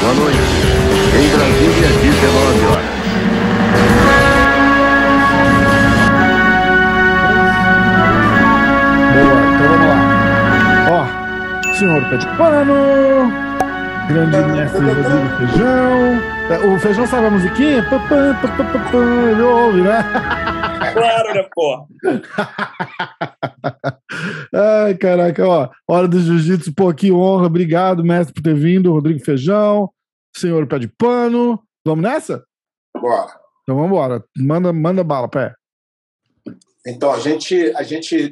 Boa noite. Em Brasília, 19 horas. Boa, então vamos lá. Ó, senhor Pé de Pano, grande mestre Rodrigo Feijão. O Feijão sabe a musiquinha? Ele ouve, né? Claro, né, porra? Ai, caraca, ó, hora do jiu-jitsu, pô, que honra, obrigado, mestre, por ter vindo, Rodrigo Feijão, senhor Pé de Pano, vamos nessa? Bora. Então vamos embora, manda bala, Pé. Então,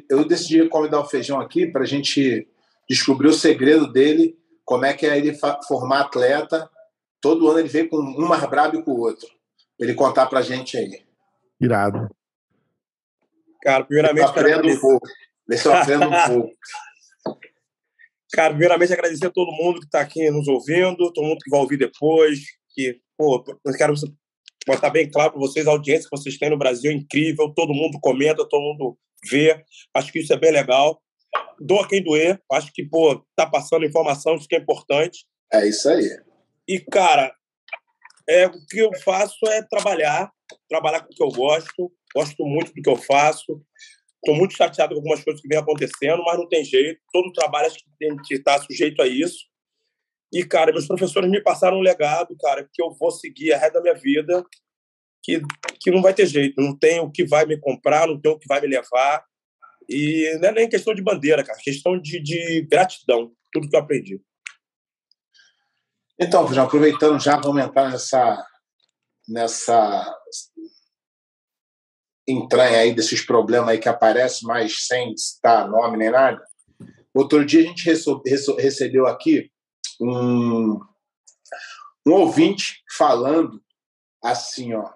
eu decidi convidar o Feijão aqui pra gente descobrir o segredo dele, como é que é ele formar atleta, todo ano ele vem com um mais brabo que o outro, ele contar pra gente aí. Irado. Cara, primeiramente... Cara, primeiramente agradecer a todo mundo que está aqui nos ouvindo, todo mundo que vai ouvir depois, que, pô, eu quero botar bem claro para vocês, a audiência que vocês têm no Brasil é incrível, todo mundo comenta, todo mundo vê, acho que isso é bem legal. Doa quem doer, acho que, pô, tá passando informação, isso que é importante. É isso aí. E, cara, o que eu faço é trabalhar com o que eu gosto muito do que eu faço. Estou muito chateado com algumas coisas que vem acontecendo, mas não tem jeito. Todo trabalho acho que tem que estar sujeito a isso. E, cara, meus professores me passaram um legado, cara, que eu vou seguir a resto da minha vida, que não vai ter jeito. Não tem o que vai me comprar, não tem o que vai me levar. E não é nem questão de bandeira, cara. É questão de gratidão. Tudo que eu aprendi. Então, já aproveitando, vamos entrar nessa entranha aí desses problemas aí que aparecem, mas sem citar nome nem nada. Outro dia a gente recebeu aqui um ouvinte falando assim, ó.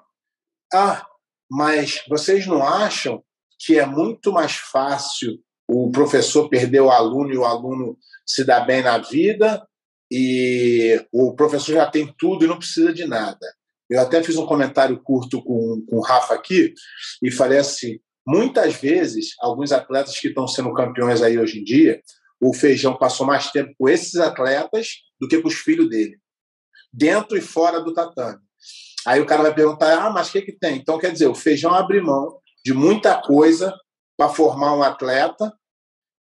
Ah, mas vocês não acham que é muito mais fácil o professor perder o aluno e o aluno se dar bem na vida e o professor já tem tudo e não precisa de nada? Eu até fiz um comentário curto com o Rafa aqui e falei assim, muitas vezes, alguns atletas que estão sendo campeões aí hoje em dia, o Feijão passou mais tempo com esses atletas do que com os filhos dele, dentro e fora do tatame. Aí o cara vai perguntar, ah, mas o que tem? Então, quer dizer, o Feijão abre mão de muita coisa para formar um atleta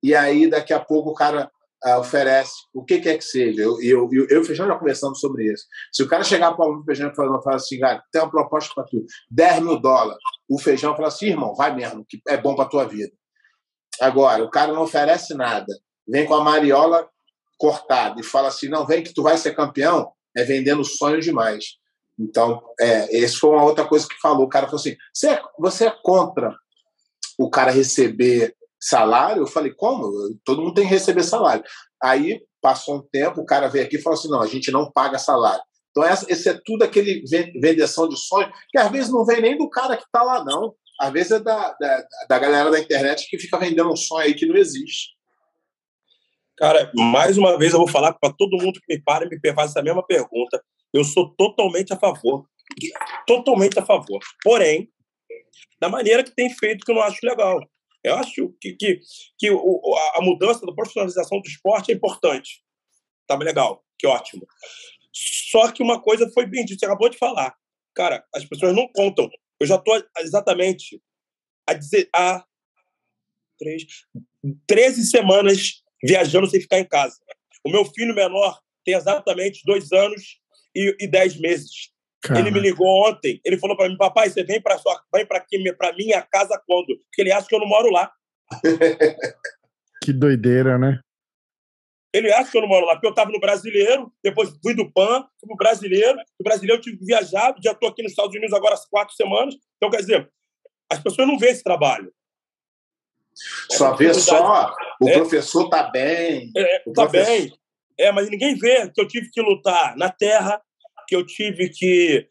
e aí daqui a pouco o cara... oferece o que quer que seja. Eu e o Feijão já conversamos sobre isso. Se o cara chegar para o Feijão e falar assim, cara, tem uma proposta para tu, $10 mil. O Feijão fala assim, irmão, vai mesmo, que é bom para tua vida. Agora, o cara não oferece nada, vem com a mariola cortada e fala assim, não, vem que tu vai ser campeão, é vendendo sonho demais. Então, essa foi uma outra coisa que falou. O cara falou assim, você é contra o cara receber salário? Eu falei, como? Todo mundo tem que receber salário. Aí, passou um tempo, o cara veio aqui e falou assim, não, a gente não paga salário. Então, esse é tudo aquele vendeção de sonho, que às vezes não vem nem do cara que está lá, não. Às vezes é da galera da internet que fica vendendo um sonho aí que não existe. Cara, mais uma vez eu vou falar para todo mundo que me para e me faz essa mesma pergunta. Eu sou totalmente a favor. Totalmente a favor. Porém, da maneira que tem feito, que eu não acho legal. Eu acho que a mudança da profissionalização do esporte é importante. Tá legal, que ótimo. Só que uma coisa foi bem dita, você acabou de falar. Cara, as pessoas não contam. Eu já estou exatamente há 13 semanas viajando sem ficar em casa. O meu filho menor tem exatamente 2 anos e 10 meses. Caramba. Ele me ligou ontem, ele falou para mim, papai, você vem para minha casa quando? Porque ele acha que eu não moro lá. Que doideira, né? Ele acha que eu não moro lá, porque eu estava no Brasileiro, depois fui do PAN, fui pro Brasileiro, do Brasileiro eu tive que viajar, já estou aqui nos Estados Unidos agora há 4 semanas, então, quer dizer, as pessoas não veem esse trabalho. Só vê só, o professor está bem. Está bem, mas ninguém vê que eu tive que lutar na terra, que eu tive que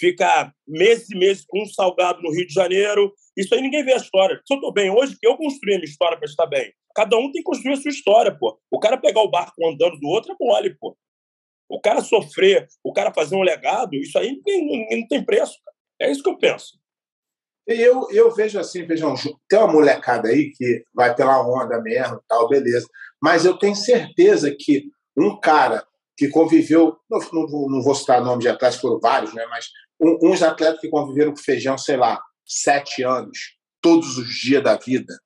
ficar meses e meses com um salgado no Rio de Janeiro. Isso aí ninguém vê a história. Se eu estou bem hoje, eu construí a minha história para estar bem. Cada um tem que construir a sua história, pô. O cara pegar o barco andando do outro é mole, pô. O cara sofrer, o cara fazer um legado, isso aí não tem preço, cara. É isso que eu penso. E eu vejo assim, Feijão, tem uma molecada aí que vai pela onda mesmo, tal, beleza. Mas eu tenho certeza que um cara que conviveu, não vou citar nome de atletas, foram vários, né? Mas uns atletas que conviveram com Feijão, sei lá, 7 anos, todos os dias da vida,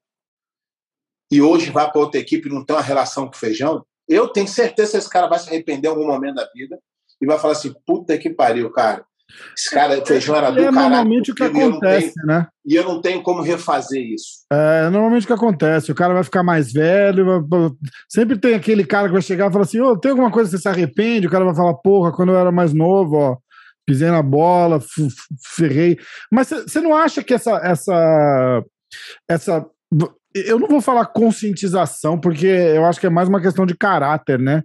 e hoje vai para outra equipe e não tem uma relação com Feijão, eu tenho certeza que esse cara vai se arrepender em algum momento da vida e vai falar assim, puta que pariu, cara. Esse cara, Feijão era do caralho. É normalmente o que acontece, né? E eu não tenho como refazer isso. É normalmente o que acontece. O cara vai ficar mais velho. Sempre tem aquele cara que vai chegar e falar assim, ô, tem alguma coisa que você se arrepende? O cara vai falar, porra, quando eu era mais novo, ó, pisei na bola, ferrei. Mas você não acha que essa... Eu não vou falar conscientização, porque eu acho que é mais uma questão de caráter, né?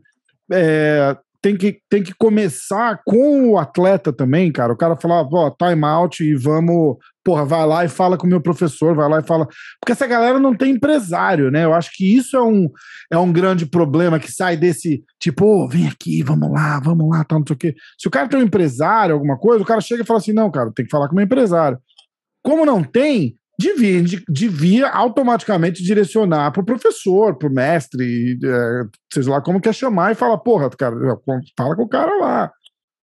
É... Tem que começar com o atleta também, cara. O cara falar, ó, time out e vamos... Porra, vai lá e fala com o meu professor, vai lá e fala... Porque essa galera não tem empresário, né? Eu acho que isso é um grande problema que sai desse... Tipo, oh, vem aqui, vamos lá, tal, não sei o quê. Se o cara tem um empresário, alguma coisa, o cara chega e fala assim, não, cara, tem que falar com o meu empresário. Como não tem... Devia automaticamente direcionar para o professor, para o mestre, seja lá como quer chamar, e falar, porra, cara, fala com o cara lá.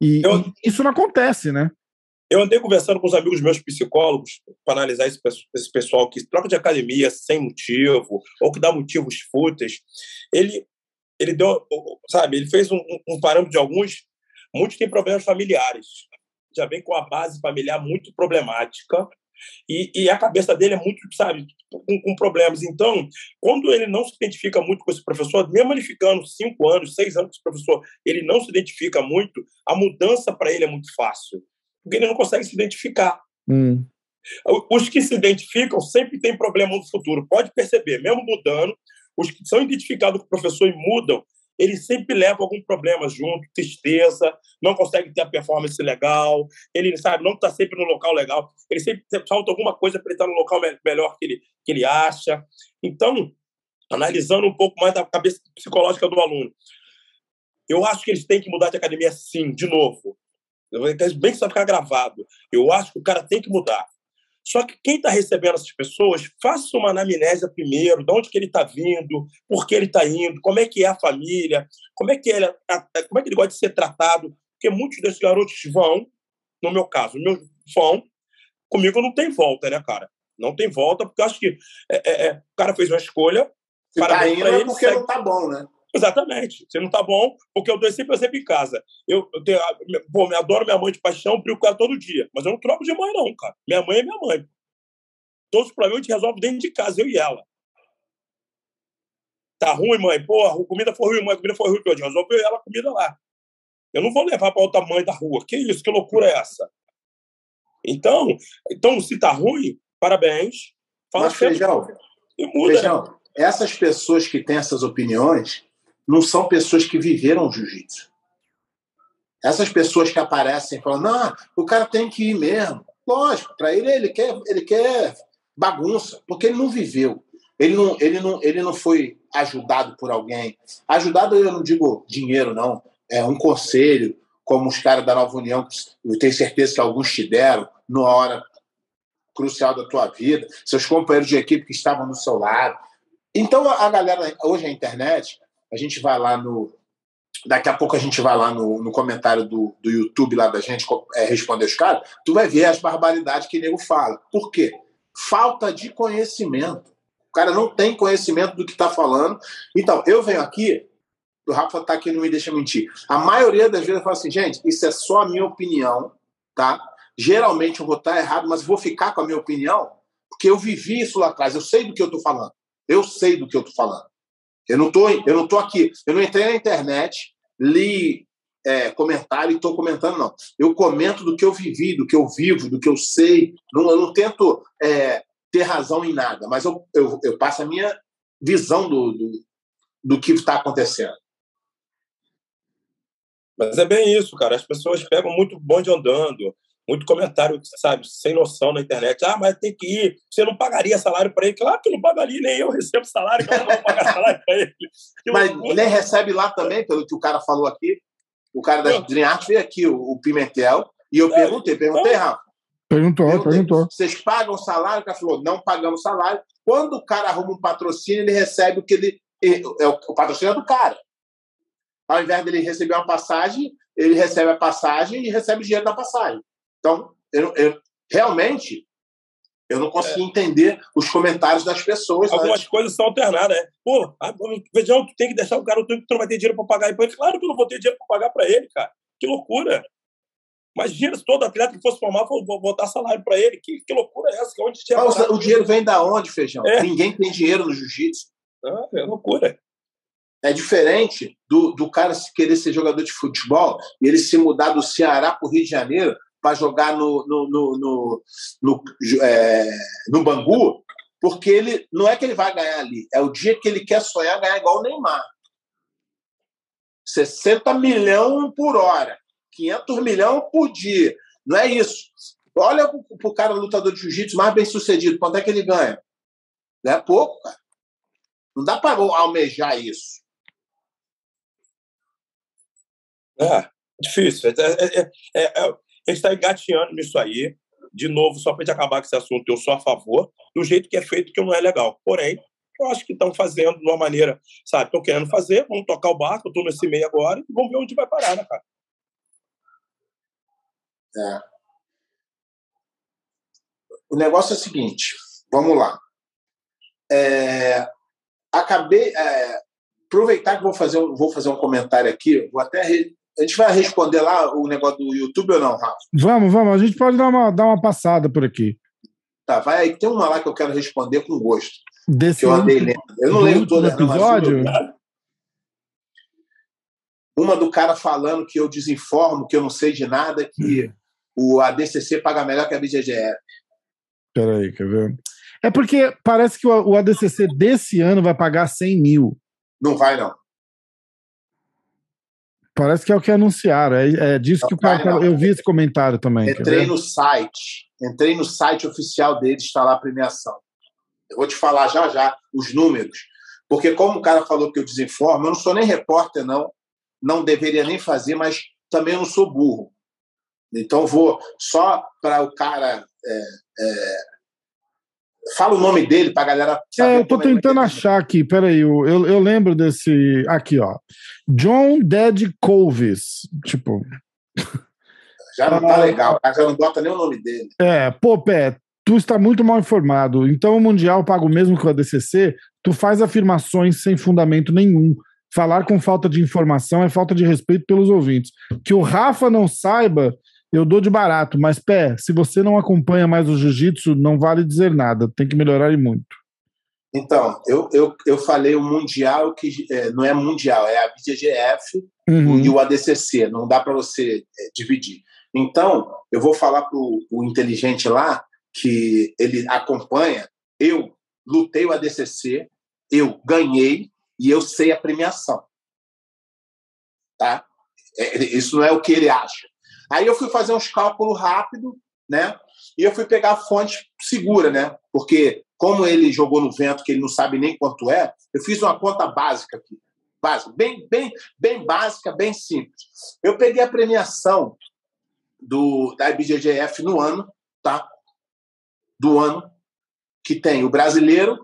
E isso não acontece, né? Eu andei conversando com os amigos meus psicólogos para analisar esse pessoal que troca de academia sem motivo, ou que dá motivos fúteis. Ele deu, sabe, ele fez um parâmetro de alguns. Muitos têm problemas familiares. Já vem com a base familiar muito problemática. E a cabeça dele é muito, sabe, com problemas. Então, quando ele não se identifica muito com esse professor, mesmo ele ficando 5 anos, 6 anos com esse professor, ele não se identifica muito, a mudança para ele é muito fácil, porque ele não consegue se identificar. Os que se identificam sempre têm problema no futuro, pode perceber, mesmo mudando, os que são identificados com o professor e mudam, eles sempre levam algum problema junto, tristeza, não consegue ter a performance legal, ele, sabe, não está sempre no local legal, ele sempre falta alguma coisa para ele estar no local melhor que ele acha. Então, analisando um pouco mais da cabeça psicológica do aluno, eu acho que eles têm que mudar de academia sim, de novo. Bem que isso vai ficar gravado. Eu acho que o cara tem que mudar. Só que quem está recebendo essas pessoas, faça uma anamnese primeiro, de onde que ele está vindo, por que ele está indo, como é que é a família, como é que ele gosta de ser tratado, porque muitos desses garotos vão, no meu caso, vão, comigo não tem volta, né, cara? Não tem volta, porque eu acho que o cara fez uma escolha. Se tá indo é porque não tá bom, né? Exatamente. Se não tá bom, porque eu dou sempre em casa. Eu adoro minha mãe de paixão, brigo com ela todo dia. Mas eu não troco de mãe, não, cara. Minha mãe é minha mãe. Todos os problemas a gente resolve dentro de casa, eu e ela. Tá ruim, mãe? Pô, a comida foi ruim, mãe. A comida foi ruim. Resolveu ela a comida lá. Eu não vou levar pra outra mãe da rua. Que isso? Que loucura é essa? Então se tá ruim, parabéns. Fala. Mas, Feijão, e muda. Feijão, essas pessoas que têm essas opiniões... não são pessoas que viveram o jiu-jitsu. Essas pessoas que aparecem e falam, não, o cara tem que ir mesmo. Lógico, para ele, ele quer bagunça, porque ele não viveu. Ele não foi ajudado por alguém. Ajudado, eu não digo dinheiro, não. É um conselho, como os caras da Nova União, eu tenho certeza que alguns te deram numa hora crucial da tua vida, seus companheiros de equipe que estavam no seu lado. Então, a galera, hoje a internet... A gente vai lá no... Daqui a pouco a gente vai lá no comentário do YouTube lá da gente responder os caras, tu vai ver as barbaridades que o nego fala. Por quê? Falta de conhecimento. O cara não tem conhecimento do que está falando. Então, eu venho aqui, o Rafa está aqui, não me deixa mentir. A maioria das vezes eu falo assim, gente, isso é só a minha opinião, tá? Geralmente eu vou estar errado, mas vou ficar com a minha opinião, porque eu vivi isso lá atrás, eu sei do que eu estou falando. Eu não tô aqui, eu não entrei na internet, li comentário e estou comentando, não. Eu comento do que eu vivi, do que eu vivo, do que eu sei. Não, eu não tento ter razão em nada, mas eu passo a minha visão do que está acontecendo. Mas é bem isso, cara. As pessoas pegam muito bonde andando, muito comentário, sabe, sem noção na internet. Ah, mas tem que ir. Você não pagaria salário para ele? Claro que eu não pagaria, nem eu recebo salário, eu não vou pagar salário para ele. Mas nem recebe lá também, pelo que o cara falou aqui. O cara da Dream Art veio aqui, o Pimentel, e eu perguntei, Rafa, Perguntou. Vocês pagam salário? O cara falou, não pagamos salário. Quando o cara arruma um patrocínio, ele recebe o que ele... O patrocínio é do cara. Ao invés dele receber uma passagem, ele recebe a passagem e recebe o dinheiro da passagem. Então, realmente, eu não consigo entender os comentários das pessoas. Algumas coisas são alternadas, né? Pô, Feijão, tu tem que deixar o cara, tu não vai ter dinheiro para pagar ele. Claro que eu não vou ter dinheiro para pagar para ele, cara. Que loucura. Imagina se todo atleta que fosse formar, vou botar salário para ele. Que loucura é essa? Que onde o dinheiro vem da onde, Feijão? É. Ninguém tem dinheiro no jiu-jitsu. Ah, é loucura. É diferente do cara querer ser jogador de futebol e ele se mudar do Ceará para o Rio de Janeiro para jogar no Bangu, porque ele não é que ele vai ganhar ali. É o dia que ele quer sonhar ganhar igual o Neymar. 60 milhões por hora. 500 milhões por dia. Não é isso. Olha pro cara lutador de jiu-jitsu mais bem sucedido. Quanto é que ele ganha? Não é pouco, cara. Não dá para almejar isso. É difícil. A gente está engatinhando nisso aí. De novo, só para a gente acabar com esse assunto, eu sou a favor do jeito que é feito, que não é legal. Porém, eu acho que estão fazendo de uma maneira, sabe? Estão querendo fazer, vamos tocar o barco, eu estou nesse meio agora e vamos ver onde vai parar, né, cara? É. O negócio é o seguinte, vamos lá. Aproveitar que vou fazer um comentário aqui. Vou até a gente vai responder lá o negócio do YouTube ou não, Rafa? Vamos. A gente pode dar uma passada por aqui. Tá, vai aí. Tem uma lá que eu quero responder com gosto. Desse que eu andei lendo. Eu não lembro todo o episódio. Uma do cara falando que eu desinformo, que eu não sei de nada, que o ADCC paga melhor que a BGF. Peraí, quer ver? É porque parece que o ADCC desse ano vai pagar 100 mil. Não vai, não. Parece que é o que anunciaram. É disso que o cara... Eu vi esse comentário também. Entrei no site oficial deles, está lá a premiação. Eu vou te falar já os números. Porque como o cara falou que eu desinformo, eu não sou nem repórter, não. Não deveria nem fazer, mas também não sou burro. Então vou só para o cara... Fala o nome dele pra galera saber. Eu tô tentando achar aqui, peraí. Eu lembro desse. Aqui, ó. John Dead Colvis. Tipo. Já não tá legal, o cara já não bota nem o nome dele. Pô, Pé, tu está muito mal informado. Então o Mundial paga o mesmo que o ADCC, tu faz afirmações sem fundamento nenhum. Falar com falta de informação é falta de respeito pelos ouvintes. Que o Rafa não saiba. Eu dou de barato, mas, Pé, se você não acompanha mais o jiu-jitsu, não vale dizer nada. Tem que melhorar e muito. Então, eu falei o Mundial, que não é Mundial, é a BGF e o ADCC. Não dá para você dividir. Então, eu vou falar para o inteligente lá, que ele acompanha. Eu lutei o ADCC, eu ganhei e eu sei a premiação. Tá? Isso não é o que ele acha. Aí eu fui fazer uns cálculos rápidos, né? E eu fui pegar a fonte segura, né? Porque como ele jogou no vento, que ele não sabe nem quanto é, eu fiz uma conta básica aqui. Básica, bem básica, bem simples. Eu peguei a premiação da IBJJF no ano, tá? Do ano, que tem o brasileiro,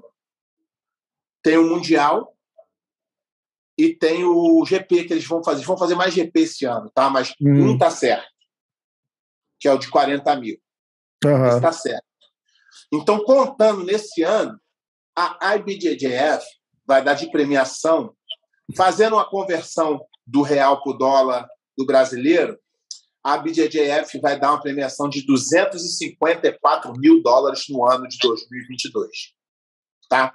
tem o mundial... E tem o GP que eles vão fazer. Eles vão fazer mais GP esse ano, tá? Mas um tá certo. Que é o de 40 mil. Esse tá certo. Então, contando nesse ano, a IBJJF vai dar de premiação, fazendo uma conversão do real pro dólar do brasileiro, a IBJJF vai dar uma premiação de 254 mil dólares no ano de 2022. Tá?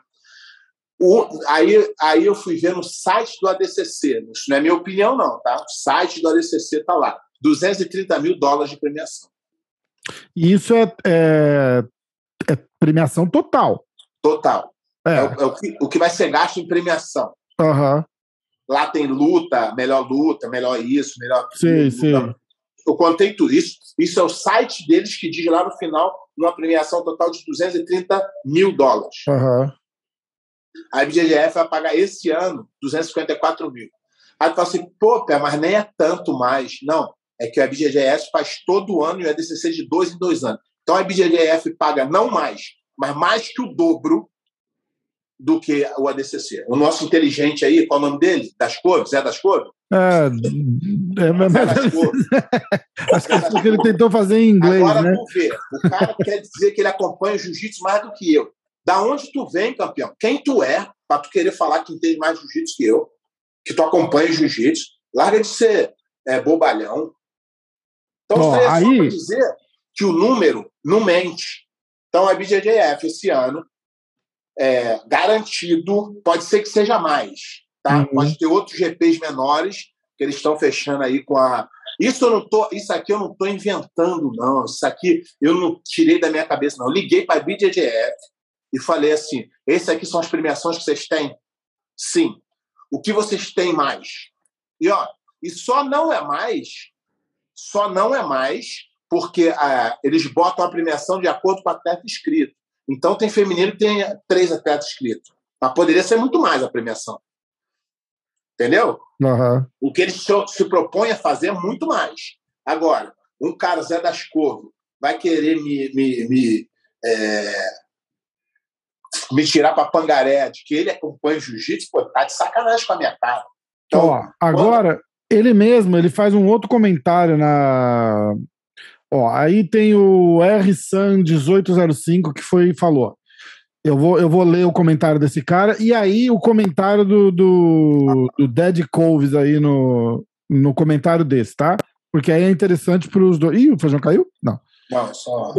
Aí eu fui ver no site do ADCC. Isso não é minha opinião, não, tá? O site do ADCC tá lá. 230 mil dólares de premiação. E isso é premiação total? Total. É o que vai ser gasto em premiação. Lá tem luta, melhor isso, melhor... Sim. Eu contei tudo isso. Isso é o site deles que diz lá no final uma premiação total de 230 mil dólares. A IBJJF vai pagar esse ano 254 mil. Aí tu fala assim, pô, Pé, mas nem é tanto mais. Não, é que a IBJJF faz todo ano e o ADCC de 2 em 2 anos. Então a IBJJF paga não mais, mas mais que o dobro do que o ADCC. O nosso inteligente aí, qual é o nome dele? Das Cobres? É das Cobres? As coisas que ele tentou fazer em inglês. Agora, né? Tu vê, o cara quer dizer que ele acompanha o jiu-jitsu mais do que eu. Da onde tu vem, campeão? Quem tu é, pra tu querer falar que entende mais jiu-jitsu que eu, que tu acompanha o jiu-jitsu? Larga de ser bobalhão. Então, bom, isso aí... só pra dizer que o número não mente. Então, a IBJJF esse ano é garantido, pode ser que seja mais. Tá? Uhum. Pode ter outros GPs menores que eles estão fechando aí com a... Isso aqui eu não estou inventando, não. Isso aqui eu não tirei da minha cabeça, não. Eu liguei para a IBJJF e falei assim, esses aqui são as premiações que vocês têm? Sim. O que vocês têm mais? E só não é mais porque eles botam a premiação de acordo com o atleta inscrito. Então tem feminino, tem 3 atletas inscritos. Mas poderia ser muito mais a premiação. Entendeu? Uhum. O que eles se propõem a fazer é muito mais. Agora, um cara Zé das Corvo vai querer me tirar para pangaré de que ele acompanha o jiu-jitsu, pô, tá de sacanagem com a minha cara. Então, agora, ele faz um outro comentário na... aí tem o RSan1805 que falou... Eu vou ler o comentário desse cara e aí o comentário do Dead Coves aí no comentário desse, tá? Porque aí é interessante para os dois... Ih, o feijão caiu? Não. Não, só...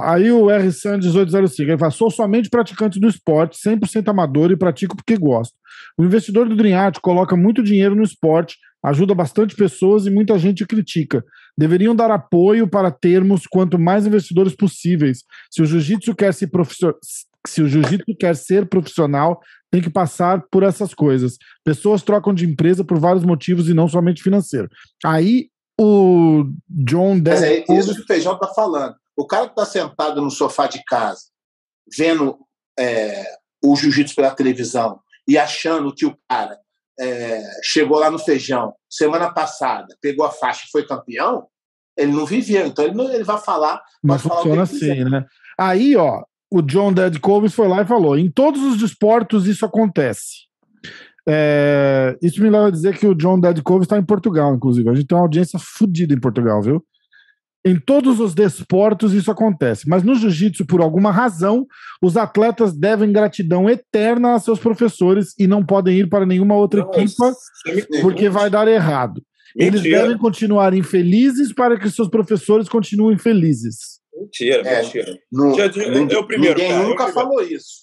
aí o RSan1805, ele fala, sou somente praticante do esporte, 100% amador e pratico porque gosto. O investidor do Dream Art coloca muito dinheiro no esporte, ajuda bastante pessoas e muita gente critica. Deveriam dar apoio para termos quanto mais investidores possíveis. Se o jiu-jitsu quer ser profissional, tem que passar por essas coisas. Pessoas trocam de empresa por vários motivos e não somente financeiro. Aí o John... Mas é isso que o Feijão está falando. O cara que está sentado no sofá de casa, vendo o jiu-jitsu pela televisão e achando que o cara... chegou lá no Feijão semana passada, pegou a faixa e foi campeão, ele não viveu, então ele vai falar, mas funciona assim, né? Aí, o John Dead Coves foi lá e falou, em todos os desportos isso acontece. Isso me leva a dizer que o John Dead Coves está em Portugal, inclusive, a gente tem uma audiência fodida em Portugal, viu? Em todos os desportos isso acontece, mas no jiu-jitsu, por alguma razão, os atletas devem gratidão eterna a seus professores e não podem ir para nenhuma outra equipa porque vai dar errado. Mentira. Eles devem continuar infelizes para que seus professores continuem felizes. Mentira. Ninguém nunca falou isso.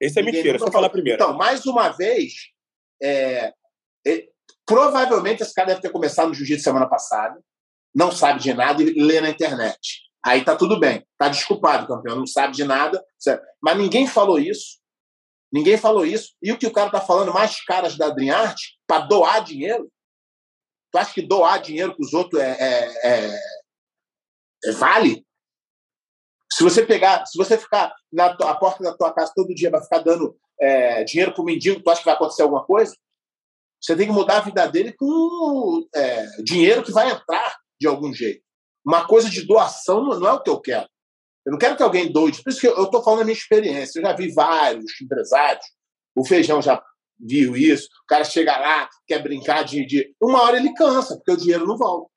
Isso é mentira, só falar primeiro. Então, mais uma vez, provavelmente esse cara deve ter começado no jiu-jitsu semana passada, não sabe de nada e lê na internet. Aí tá tudo bem. Tá desculpado, campeão. Não sabe de nada. Certo? Mas ninguém falou isso. Ninguém falou isso. E o que o cara tá falando, mais caras da Dream Art, pra doar dinheiro? Tu acha que doar dinheiro pros outros vale? Se você ficar à porta da tua casa todo dia vai ficar dando dinheiro pro mendigo, tu acha que vai acontecer alguma coisa? Você tem que mudar a vida dele com dinheiro que vai entrar de algum jeito. Uma coisa de doação não é o que eu quero. Eu não quero que alguém doe. Por isso que eu estou falando da minha experiência. Eu já vi vários empresários. O Feijão já viu isso. O cara chega lá, quer brincar de... Uma hora ele cansa, porque o dinheiro não volta.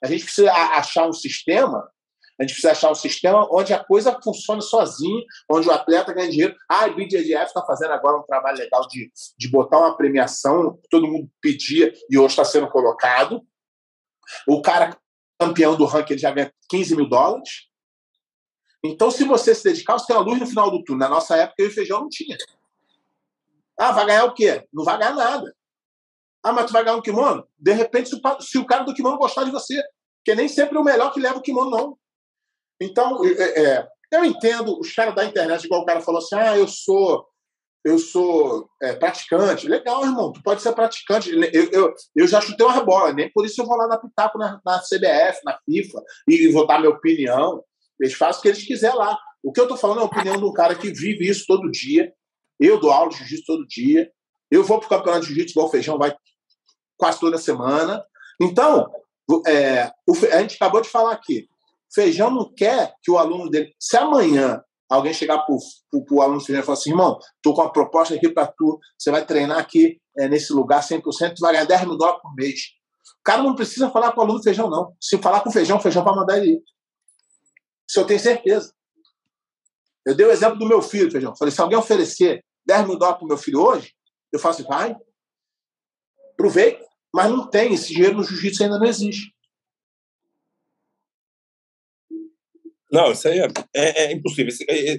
A gente precisa achar um sistema... onde a coisa funciona sozinha, onde o atleta ganha dinheiro. A IBJJF está fazendo agora um trabalho legal de botar uma premiação, todo mundo pedia e hoje está sendo colocado. O cara campeão do ranking ele já ganha $15.000. Então, se você se dedicar, você tem uma luz no final do túnel. Na nossa época, eu e Feijão não tinha. Vai ganhar o quê? Não vai ganhar nada. Mas tu vai ganhar um kimono? De repente, se o cara do kimono gostar de você, porque nem sempre é o melhor que leva o kimono, não. Então, eu entendo os caras da internet, igual o cara falou assim, eu sou praticante. Legal, irmão, tu pode ser praticante. Eu já chutei uma bola, nem por isso eu vou lá dar pitaco na CBF, na FIFA, e vou dar minha opinião. Eles fazem o que eles quiserem lá. O que eu estou falando é a opinião de um cara que vive isso todo dia. Eu dou aula de jiu-jitsu todo dia. Eu vou para o campeonato de jiu-jitsu, igual o Feijão vai quase toda semana. Então, a gente acabou de falar aqui. Feijão não quer que o aluno dele... Se amanhã alguém chegar para o aluno Feijão e falar assim, irmão, estou com uma proposta aqui para tu, você vai treinar aqui nesse lugar 100%, tu vai ganhar $10 mil por mês. O cara não precisa falar com o aluno Feijão, não. Se falar com o Feijão vai mandar ele ir. Isso eu tenho certeza. Eu dei o exemplo do meu filho, Feijão. Falei, se alguém oferecer $10 mil para o meu filho hoje, eu faço, vai, aproveita, mas não tem. Esse dinheiro no jiu-jitsu ainda não existe. Não, isso aí é impossível.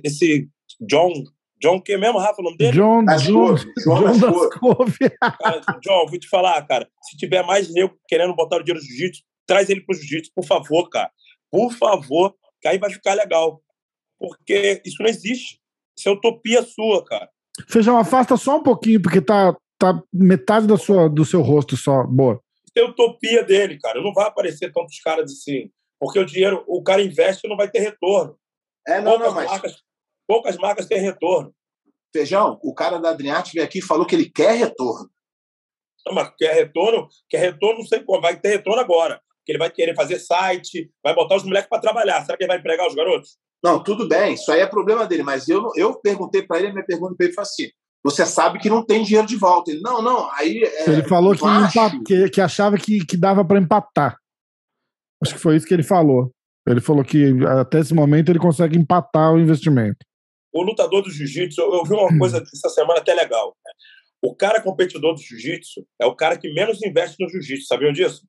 Esse John, que é mesmo, Rafa, o nome dele? John das Couve. John, vou te falar, cara. Se tiver mais nego querendo botar o dinheiro no jiu-jitsu, traz ele pro jiu-jitsu, por favor, cara. Por favor, que aí vai ficar legal. Porque isso não existe. Isso é utopia sua, cara. Feijão, afasta só um pouquinho, porque tá metade do seu rosto só. Boa. Isso é utopia dele, cara. Não vai aparecer tantos caras assim. Porque o dinheiro, o cara investe e não vai ter retorno. Poucas marcas têm retorno. Feijão, o cara da Adriarte veio aqui e falou que ele quer retorno. Não, mas quer retorno, não sei como. Vai ter retorno agora. Porque ele vai querer fazer site, vai botar os moleques para trabalhar. Será que ele vai empregar os garotos? Não, tudo bem, isso aí é problema dele, mas eu perguntei para ele, a minha pergunta para ele foi assim, você sabe que não tem dinheiro de volta. Ele, não, aí... Ele falou que achava que dava para empatar. Acho que foi isso que ele falou. Ele falou que até esse momento ele consegue empatar o investimento. O lutador do jiu-jitsu, eu vi uma coisa essa semana até legal. Né? O cara competidor do jiu-jitsu é o cara que menos investe no jiu-jitsu, sabiam disso?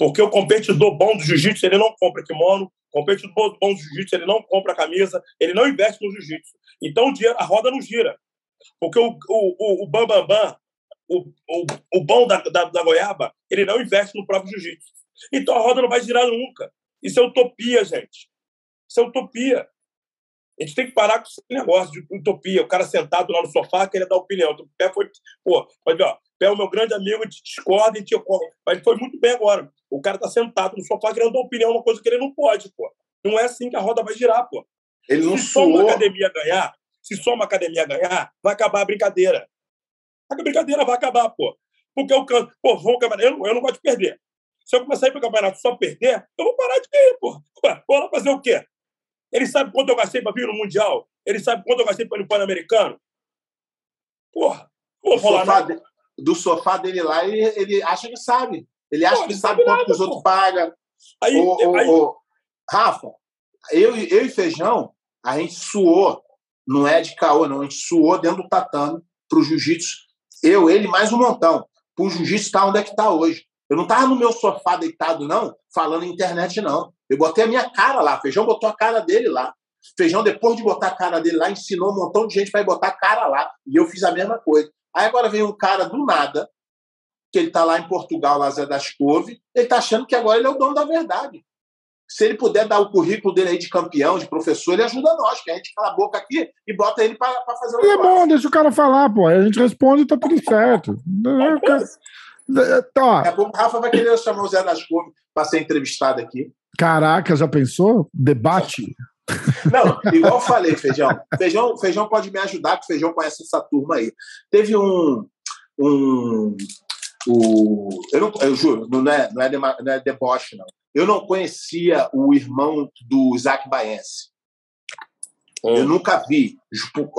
Porque o competidor bom do jiu-jitsu, ele não compra kimono, o competidor bom do jiu-jitsu, ele não compra camisa, ele não investe no jiu-jitsu. Então a roda não gira. Porque o bambambam, o bom da goiaba, ele não investe no próprio jiu-jitsu. Então a roda não vai girar nunca. Isso é utopia, gente. Isso é utopia. A gente tem que parar com esse negócio de utopia. O cara sentado lá no sofá queria dar opinião. O Pé foi... Pô, pode ver, ó. Pé é o meu grande amigo, te discorda e te ocorre. Mas ele foi muito bem agora. O cara tá sentado no sofá querendo dar opinião, uma coisa que ele não pode, pô. Não é assim que a roda vai girar, pô. Ele não se só uma academia ganhar, vai acabar a brincadeira. A brincadeira vai acabar, pô. Porque eu canto... Pô, vou campeonato. Eu não gosto de perder. Se eu começar a ir pro campeonato só perder, eu vou parar de ir, pô. Vou lá fazer o quê? Ele sabe quanto eu gastei para vir no Mundial? Ele sabe quanto eu gastei para ir no Pan-Americano? Porra! Do sofá dele lá, ele acha que sabe. Ele acha que sabe quanto os outros pagam. Rafa, eu e Feijão, a gente suou. Não é de caô, não. A gente suou dentro do tatame pro jiu-jitsu. Eu, ele, mais um montão. Pro jiu-jitsu tá onde é que tá hoje. Eu não tava no meu sofá deitado, não, falando na internet, não. Eu botei a minha cara lá. Feijão botou a cara dele lá. Feijão, depois de botar a cara dele lá, ensinou um montão de gente para botar a cara lá. E eu fiz a mesma coisa. Aí agora vem um cara do nada, que ele tá lá em Portugal, lá Zé das Couve, ele tá achando que agora ele é o dono da verdade. Se ele puder dar o currículo dele aí de campeão, de professor, ele ajuda nós, que a gente cala a boca aqui e bota ele para fazer o negócio. É bom, deixa o cara falar, pô. Aí a gente responde e tá tudo certo. Daqui a pouco o Rafa vai querer chamar o Zé das Couve para ser entrevistado aqui. Caraca, já pensou? Debate? Não, igual eu falei, Feijão pode me ajudar, que o Feijão conhece essa turma aí. Teve eu juro, não é deboche, não. Eu não conhecia o irmão do Isaac Baense. Eu nunca vi,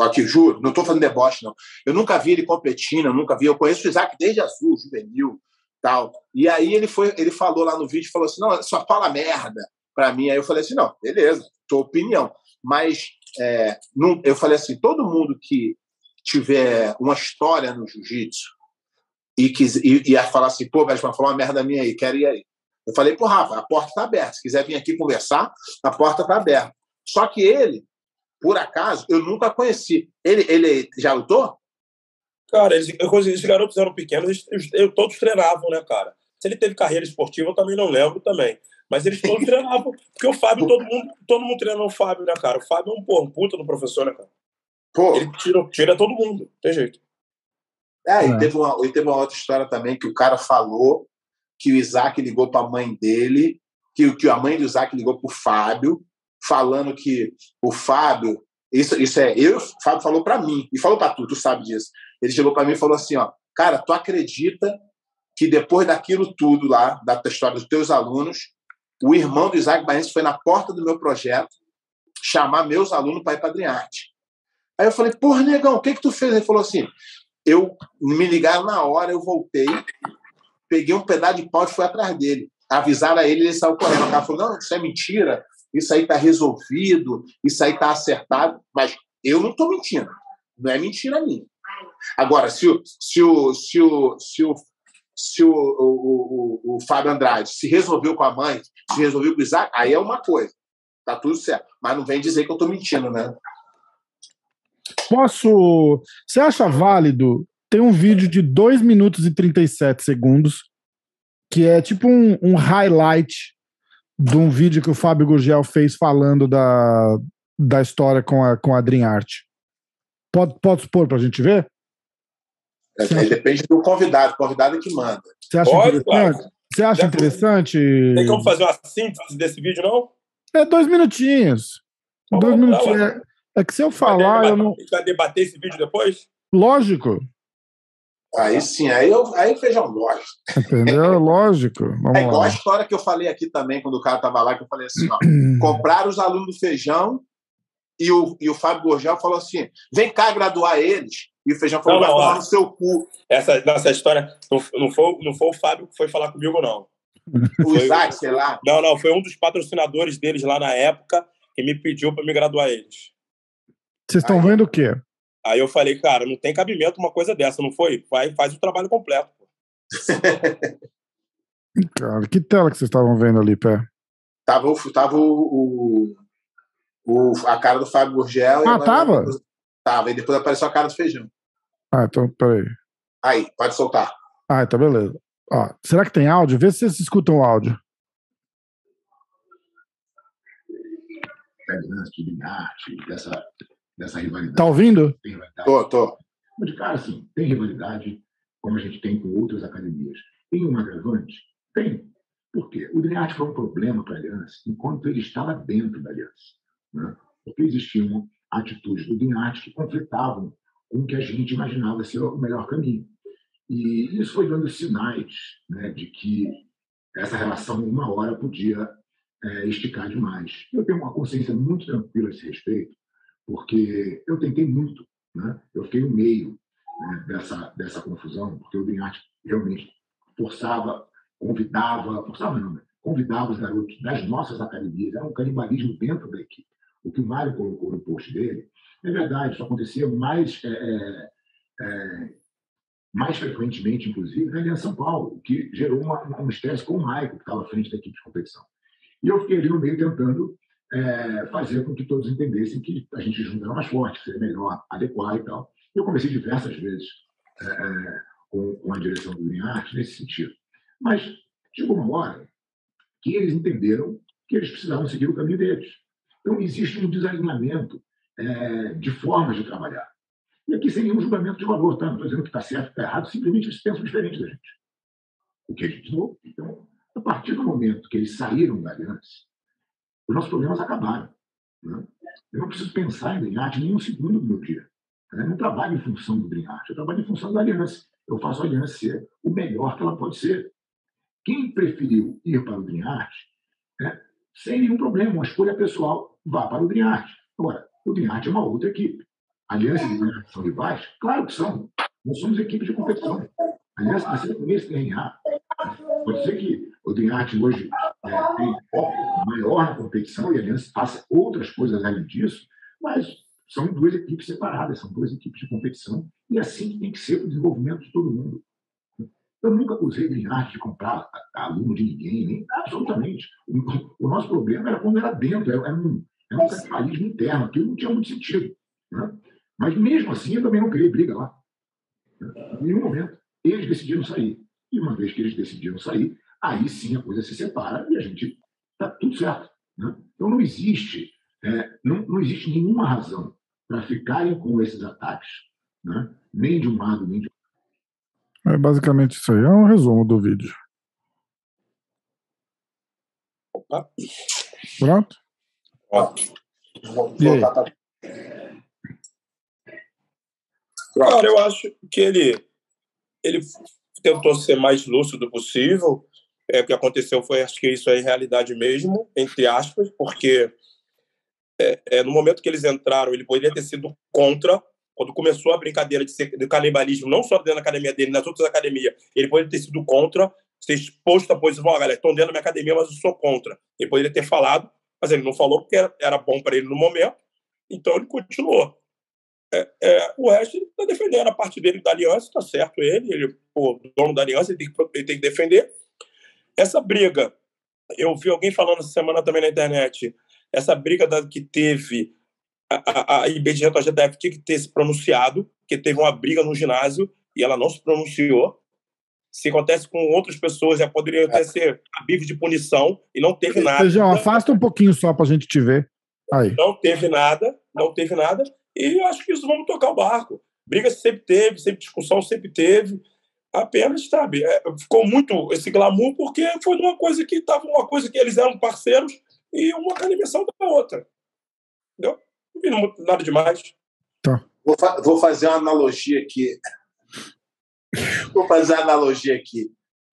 aqui, juro, não estou falando deboche, não. Eu nunca vi ele competindo, eu conheço o Isaac desde azul, juvenil. Tal. E aí ele falou lá no vídeo, falou assim, não, só fala merda pra mim. Aí eu falei assim, não, beleza, tua opinião. Mas eu falei assim, todo mundo que tiver uma história no jiu-jitsu e falar assim, pô, mas vai falar uma merda minha aí, quero ir aí. Eu falei, pô, Rafa, a porta tá aberta. Se quiser vir aqui conversar, a porta tá aberta. Só que ele, por acaso, eu nunca conheci. Ele já lutou? Cara, esses garotos eram pequenos, todos treinavam, né, cara? Se ele teve carreira esportiva, eu também não lembro também. Mas eles todos treinavam. Porque o Fábio, todo mundo treina o Fábio, né, cara? O Fábio é um puta do professor, né, cara? Pô. Ele tira todo mundo, tem jeito. E teve uma outra história também que o cara falou que o Isaac ligou pra mãe dele, que a mãe do Isaac ligou pro Fábio, falando que o Fábio... o Fábio falou pra mim, e falou pra tu sabe disso. Ele chegou pra mim e falou assim, ó, cara, tu acredita que depois daquilo tudo lá, da história dos teus alunos, O irmão do Isaac Baense foi na porta do meu projeto chamar meus alunos para ir para a Adriarte. Aí eu falei, porra, negão, o que que tu fez? Ele falou assim, eu me ligaram na hora, eu voltei, peguei um pedaço de pau e fui atrás dele. Avisaram a ele, ele saiu correndo. O cara falou, não, isso é mentira, isso aí está resolvido, isso aí está acertado. Mas eu não estou mentindo. Não é mentira minha. Agora, se o Fábio Andrade se resolveu com a mãe, se resolveu com o Isaac, aí é uma coisa. Tá tudo certo. Mas não vem dizer que eu tô mentindo, né? Posso... Você acha válido? Tem um vídeo de 2 minutos e 37 segundos que é tipo um highlight de um vídeo que o Fábio Gurgel fez falando da história com a Dream Art. Pode expor pra gente ver? Depende do convidado. O convidado é que manda. Você acha interessante? Claro. Você acha interessante? Tem como fazer uma síntese desse vídeo, não? É 2 minutinhos. Bom, 2 minutinhos. Lá, é que se eu falar... Vai debater esse vídeo depois? Lógico. Aí sim, aí Feijão gosta. Entendeu? Lógico. Vamos igual a história que eu falei aqui também, quando o cara estava lá, que eu falei assim, ó, compraram os alunos do Feijão e o Fábio Gurgel falou assim, vem cá graduar eles. E o Feijão falou, vai falar no seu cu. Essa história, não foi o Fábio que foi falar comigo, não. O Isaac, sei lá. Não, foi um dos patrocinadores deles lá na época que me pediu para me graduar eles. Vocês estão vendo o quê? Aí eu falei, cara, não tem cabimento uma coisa dessa, não foi? Vai, faz o trabalho completo. Cara, que tela que vocês estavam vendo ali, Pé? Tava a cara do Fábio Gurgel. Ah, tava? Tava, e depois apareceu a cara do Feijão. Ah, então, peraí. Aí, pode soltar. Ah, então beleza. Ó, será que tem áudio? Vê se vocês escutam o áudio. Dessa rivalidade. Tá ouvindo? Tô. Mas, de cara, assim, tem rivalidade, como a gente tem com outras academias. Tem um agravante? Tem. Por quê? O Dream Art foi um problema para a Alliance enquanto ele estava dentro da Alliance. Né? Porque existiam atitudes do Dream Art que conflitavam com o que a gente imaginava ser o melhor caminho. E isso foi dando sinais, né, de que essa relação, uma hora, podia esticar demais. Eu tenho uma consciência muito tranquila a esse respeito, porque eu tentei muito, né? Eu fiquei no meio, né, dessa confusão, porque o Dream Art realmente convidava os garotos das nossas academias, era um canibalismo dentro da equipe. O que o Mário colocou no post dele, é verdade, isso acontecia mais frequentemente, inclusive, na Aliança São Paulo, que gerou um estresse com o Maicon, que estava à frente da equipe de competição. E eu fiquei ali no meio tentando fazer com que todos entendessem que a gente juntar mais forte, seria melhor, adequar e tal. Eu comecei diversas vezes com a direção do Dream Art nesse sentido. Mas chegou uma hora que eles entenderam que eles precisavam seguir o caminho deles. Então, existe um desalinhamento de formas de trabalhar. E aqui sem nenhum julgamento de valor, tá? Não estou dizendo que está certo, está errado, simplesmente eles pensam diferente da gente. O que a gente não. Então, a partir do momento que eles saíram da Aliança, os nossos problemas acabaram. Né? Eu não preciso pensar em Dream Art nem um segundo do meu dia. Eu não trabalho em função do Dream Art, eu trabalho em função da Aliança. Eu faço a Aliança ser o melhor que ela pode ser. Quem preferiu ir para o Dream Art, sem nenhum problema, uma escolha pessoal, vá para o Dream Art. Agora, o Dream Art é uma outra equipe. Aliança de Dream Art são rivais? Claro que são. Nós somos equipes de competição. A Aliança nasceu com esse DNA. Pode ser que o Dream Art hoje tem foco maior na competição e a Aliança faça outras coisas além disso, mas são duas equipes separadas, são duas equipes de competição e assim que tem que ser o desenvolvimento de todo mundo. Eu nunca usei Dream Art de comprar aluno de ninguém, nem absolutamente. O nosso problema era quando era dentro, era um capitalismo interno, que não tinha muito sentido. Né? Mas mesmo assim eu também não queria briga lá. Em nenhum momento eles decidiram sair. E uma vez que eles decidiram sair, aí sim a coisa se separa e a gente está tudo certo. Né? Então não existe nenhuma razão para ficarem com esses ataques. Né? Nem de um lado, nem de outro. É basicamente isso aí. É um resumo do vídeo. Opa. Pronto? Vou voltar para... Cara, eu acho que ele tentou ser mais lúcido possível, o que aconteceu foi, acho que isso é realidade mesmo, entre aspas, porque no momento que eles entraram, ele poderia ter sido contra. Quando começou a brincadeira de canibalismo, não só dentro da academia dele, nas outras academias, ele poderia ter sido contra, ser exposto à posição, ó, galera, estão dentro da minha academia, mas eu sou contra. Ele poderia ter falado, mas ele não falou porque era bom para ele no momento, então ele continuou. O resto, ele está defendendo a parte dele da Aliança, está certo ele, o dono da Aliança, ele tem que defender. Essa briga, eu vi alguém falando essa semana também na internet, essa briga que teve a IBJJF tinha que ter se pronunciado, porque teve uma briga no ginásio e ela não se pronunciou. Se acontece com outras pessoas, já poderia até ser abrigo de punição e não teve nada. Feijão, afasta um pouquinho só pra gente te ver. Aí. Não teve nada. E acho que isso vamos tocar o barco. Briga sempre teve, sempre discussão sempre teve. Apenas, sabe, ficou muito esse glamour porque foi uma coisa que tava, uma coisa que eles eram parceiros e uma canalização da outra. Entendeu? Nada demais. Tá. Vou fazer uma analogia aqui.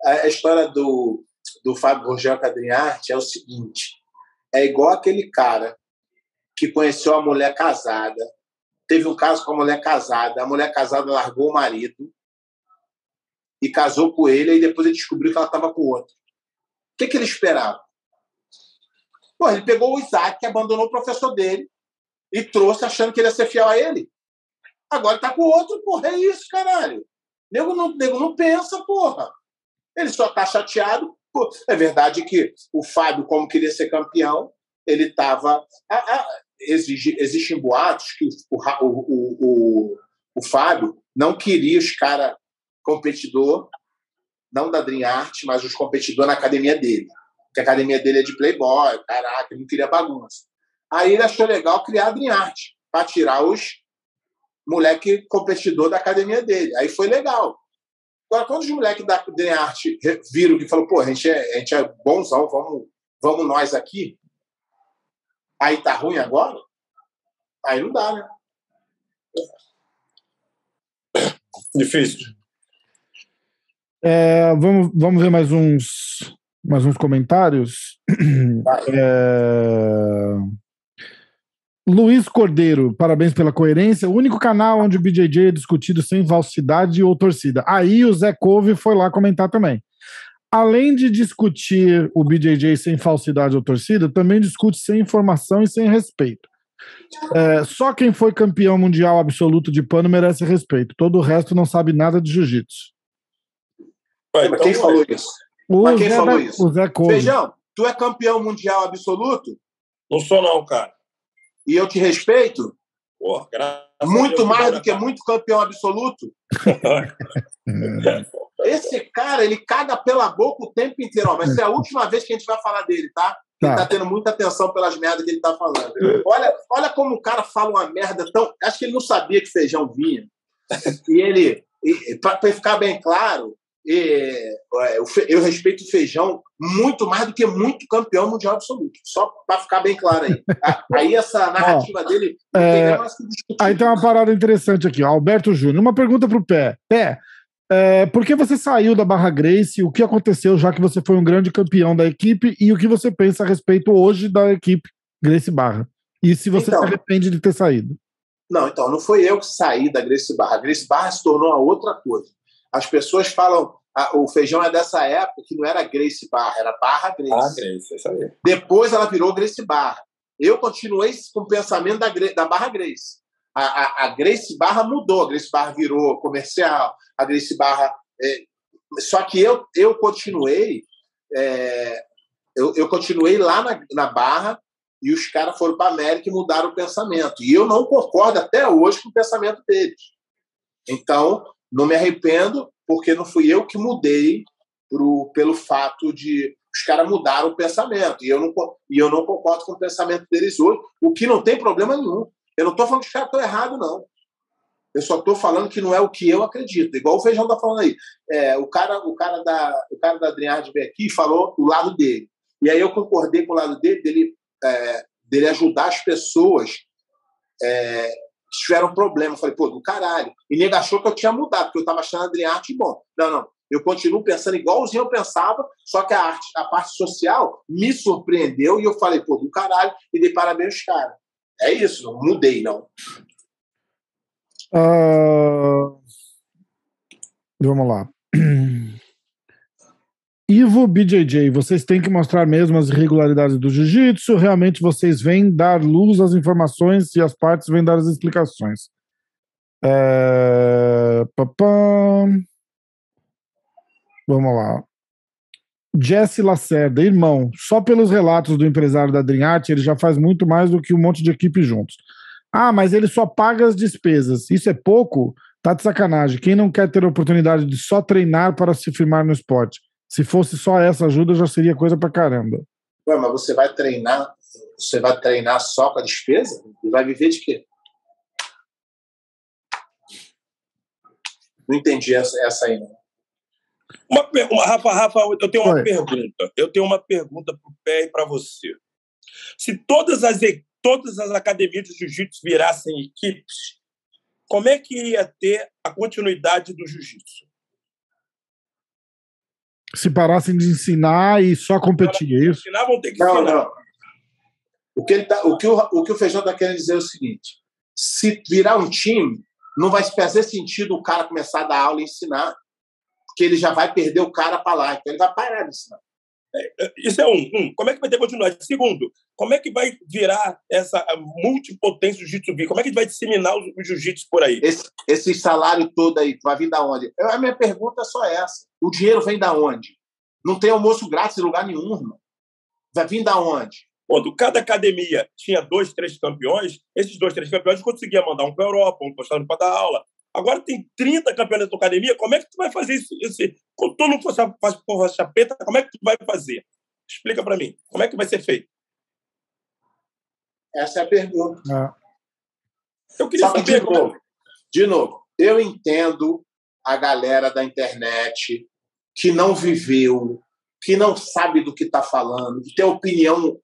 A história do Fábio Gurgel com a Adriarte é o seguinte: é igual aquele cara que conheceu a mulher casada, teve um caso com a mulher casada largou o marido e casou com ele, e depois ele descobriu que ela estava com outro. O que ele esperava? Pô, ele pegou o Isaac, abandonou o professor dele e trouxe achando que ele ia ser fiel a ele. Agora tá com outro, porra, é isso, caralho. Nego não pensa, porra. Ele só tá chateado. Porra. É verdade que o Fábio, como queria ser campeão, ele tava... Existem boatos que o Fábio não queria os caras competidor, não da Dream Art, mas os competidores na academia dele. Porque a academia dele é de playboy, caraca, ele não queria bagunça. Aí ele achou legal criar a Dream Art para tirar os moleque competidor da academia dele. Aí foi legal. Agora, quando os moleques da Dream Art viram que falaram, pô, a gente é bonzão, vamos nós aqui. Aí tá ruim agora? Aí não dá, né? Difícil. Vamos ver mais uns comentários. Tá. Luiz Cordeiro, parabéns pela coerência. O único canal onde o BJJ é discutido sem falsidade ou torcida. Aí o Zé Couve foi lá comentar também. Além de discutir o BJJ sem falsidade ou torcida, também discute sem informação e sem respeito. Só quem foi campeão mundial absoluto de pano merece respeito. Todo o resto não sabe nada de jiu-jitsu. Então, quem falou isso? O Zé Couve. Feijão, tu é campeão mundial absoluto? Não sou não, cara. E eu te respeito? Porra, muito mais do que muito campeão absoluto. Esse cara, ele caga pela boca o tempo inteiro. Ó, vai ser a última vez que a gente vai falar dele, tá? Ele tá tendo muita atenção pelas merdas que ele tá falando. Olha como o cara fala uma merda tão... Acho que ele não sabia que Feijão vinha. E ele... Pra ficar bem claro, eu respeito o Feijão muito mais do que muito campeão mundial absoluto, só para ficar bem claro aí. Aí essa narrativa dele não tem nada mais que discutir. Aí tem uma parada interessante aqui, ó. Alberto Júnior, uma pergunta pro Pé. Pé, por que você saiu da Barra Gracie? O que aconteceu, já que você foi um grande campeão da equipe, e o que você pensa a respeito hoje da equipe Gracie Barra? E se você se arrepende de ter saído? Não, então, não foi eu que saí da Gracie Barra. A Gracie Barra se tornou uma outra coisa. As pessoas falam, o Feijão é dessa época que não era Gracie Barra, era Barra Gracie. Ah, Gracie, isso aí. Depois ela virou Gracie Barra. Eu continuei com o pensamento da Barra Gracie. A Gracie Barra mudou, a Gracie Barra virou comercial, a Gracie Barra... só que eu continuei eu continuei lá na Barra e os caras foram para a América e mudaram o pensamento. E eu não concordo até hoje com o pensamento deles. Então... Não me arrependo, porque não fui eu que mudei pelo fato de os caras mudaram o pensamento. E eu não concordo com o pensamento deles hoje, o que não tem problema nenhum. Eu não estou falando que os caras estão errados, não. Eu só estou falando que não é o que eu acredito. Igual o Feijão está falando aí. O cara da Adriarte veio aqui e falou o lado dele. E aí eu concordei com o lado dele ajudar as pessoas... tiveram um problema. Eu falei, pô, do caralho. E nego achou que eu tinha mudado, porque eu tava achando a Adriarte bom. Não, Eu continuo pensando igualzinho eu pensava, só que a arte, a parte social me surpreendeu e eu falei, pô, do caralho, e dei parabéns aos caras. É isso, não mudei, não. Vamos lá. Ivo BJJ, vocês têm que mostrar mesmo as irregularidades do jiu-jitsu, realmente vocês vêm dar luz às informações e as partes vêm dar as explicações. Vamos lá. Jesse Lacerda, irmão, só pelos relatos do empresário da Dream Art, ele já faz muito mais do que um monte de equipe juntos. Ah, mas ele só paga as despesas. Isso é pouco? Tá de sacanagem. Quem não quer ter a oportunidade de só treinar para se firmar no esporte? Se fosse só essa ajuda, já seria coisa pra caramba. Ué, mas você vai treinar só com a despesa? E vai viver de quê? Não entendi essa aí, não. Rafa, eu tenho uma pergunta. Eu tenho uma pergunta pro Pé e pra você. Se todas as academias de jiu-jitsu virassem equipes, como é que ia ter a continuidade do jiu-jitsu? Se parassem de ensinar e só competir, é isso? Ensinar, vão ter que ensinar. Não. O que o Feijão está querendo dizer é o seguinte: se virar um time, não vai fazer sentido o cara começar a dar aula e ensinar, porque ele já vai perder o cara para lá, então ele vai parar de ensinar. Isso é um. Como é que vai ter continuidade? Segundo, como é que vai virar essa multipotência do jiu-jitsu? Como é que vai disseminar o jiu-jitsu por aí? Esse salário todo aí, vai vir da onde? A minha pergunta é só essa. O dinheiro vem da onde? Não tem almoço grátis em lugar nenhum, irmão. Vai vir da onde? Quando cada academia tinha 2, 3 campeões, esses 2, 3 campeões conseguiam mandar um para a Europa, um para dar aula. Agora tem 30 campeões na tua academia, como é que tu vai fazer isso? Quando todo mundo faz porra chapeta, como é que tu vai fazer? Explica para mim, como é que vai ser feito? Essa é a pergunta. Eu queria saber de novo, eu entendo a galera da internet que não viveu, que não sabe do que está falando, que tem opinião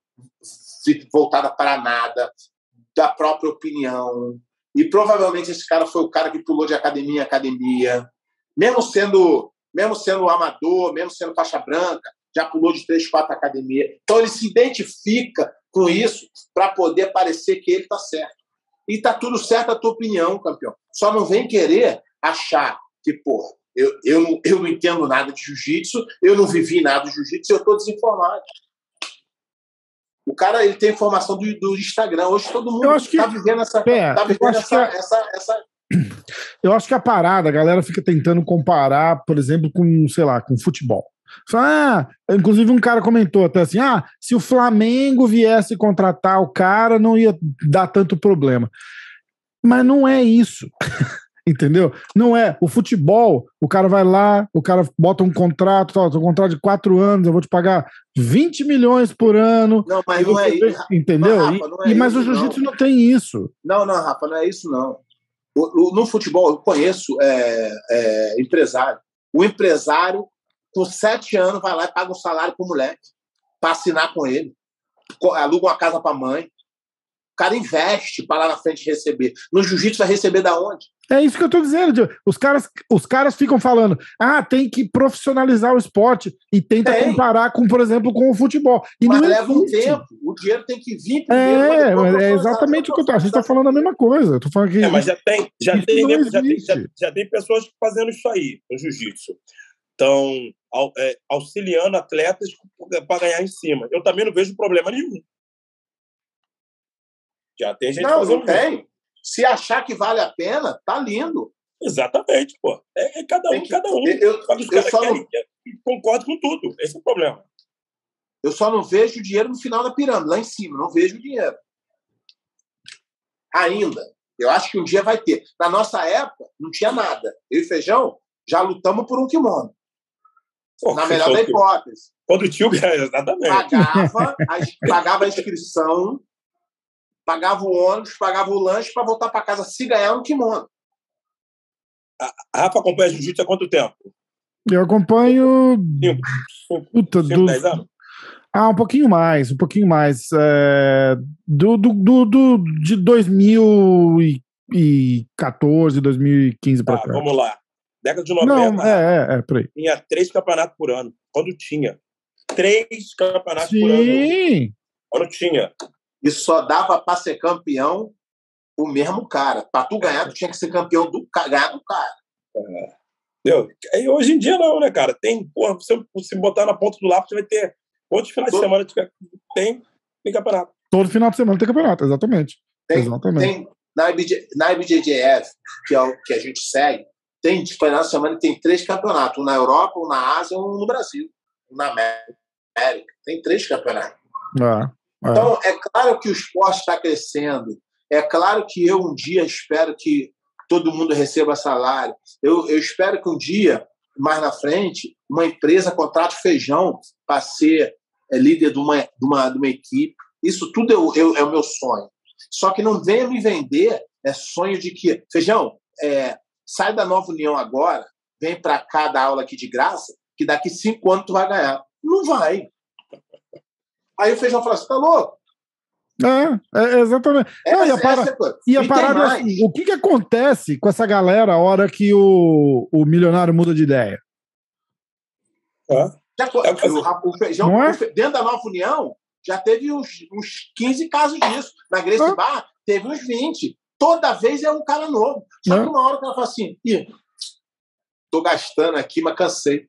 voltada para nada, da própria opinião. E provavelmente esse cara foi o cara que pulou de academia em academia. Mesmo sendo amador, mesmo sendo faixa branca, já pulou de 3, 4 academias. Então ele se identifica com isso para poder parecer que ele está certo. E está tudo certo a tua opinião, campeão. Só não vem querer achar que, porra, eu não entendo nada de jiu-jitsu, eu não vivi nada de jiu-jitsu, eu estou desinformado. O cara, ele tem informação do Instagram. Hoje todo mundo está vivendo essa... Eu acho que a parada, a galera fica tentando comparar, por exemplo, com, sei lá, com futebol. Inclusive um cara comentou até assim, se o Flamengo viesse contratar o cara, não ia dar tanto problema. Mas não é isso. Entendeu? Não é. O futebol, o cara vai lá, o cara bota um contrato, fala, um contrato de 4 anos, eu vou te pagar 20 milhões por ano. Não, mas não é isso. Entendeu? Mas o jiu-jitsu não tem isso. Não, Rafa, não é isso, não. No futebol, eu conheço empresário. O empresário, com 7 anos, vai lá e paga um salário pro moleque para assinar com ele. Aluga uma casa pra mãe. O cara investe para lá na frente receber. No jiu-jitsu vai receber da onde? É isso que eu tô dizendo. Os caras ficam falando, tem que profissionalizar o esporte e tenta comparar com, por exemplo, com o futebol. Mas leva um tempo. O dinheiro tem que vir primeiro. É exatamente o que eu tô. A gente tá falando a mesma coisa. Eu tô falando que mas já tem pessoas fazendo isso aí, no jiu-jitsu. Então, auxiliando atletas para ganhar em cima. Eu também não vejo problema nenhum. Já tem gente fazendo isso. Se achar que vale a pena, tá lindo. Exatamente, pô. Cada um. Concordo com tudo. Esse é o problema. Eu só não vejo o dinheiro no final da pirâmide, lá em cima. Não vejo o dinheiro. Ainda. Eu acho que um dia vai ter. Na nossa época, não tinha nada. Eu e Feijão já lutamos por um quimono. Na melhor da hipótese. Quando o tio ganha, exatamente. Pagava a inscrição... Pagava o ônibus, pagava o lanche para voltar para casa se ganhar um kimono. A Rafa acompanha jiu-jitsu há quanto tempo? Eu acompanho... 10 anos? Um pouquinho mais. De 2014, 2015 para cá. Vamos lá. Década de 90. Não, por aí. Tinha 3 campeonatos por ano. Quando tinha. 3 campeonatos por ano. Sim! Quando tinha. E só dava para ser campeão o mesmo cara. Para tu ganhar, tu tinha que ser campeão do ganhar do cara. Entendeu? E hoje em dia não, né, cara? Tem, porra, se botar na ponta do lápis, você vai ter quantos finais de semana tem campeonato. Todo final de semana tem campeonato, exatamente. Tem, na IBJJF, que a gente segue, tem final de semana tem 3 campeonatos. Um na Europa, um na Ásia, um no Brasil. Um na América. Tem 3 campeonatos. Então, é claro que o esporte está crescendo. É claro que eu um dia espero que todo mundo receba salário. Eu espero que um dia, mais na frente, uma empresa contrate o Feijão para ser líder de uma equipe. Isso tudo é o meu sonho. Só que não venha me vender sonho de que... Feijão, sai da Nova União agora, vem para cá dar aula aqui de graça, que daqui 5 anos tu vai ganhar. Não vai. Aí o Feijão fala assim, tá louco? Exatamente. E a parada assim, o que acontece com essa galera a hora que o milionário muda de ideia? O Feijão, dentro da Nova União, já teve uns 15 casos disso. Na Grace Barra, teve uns 20. Toda vez é um cara novo. Só que uma hora o cara fala assim, tô gastando aqui, mas cansei.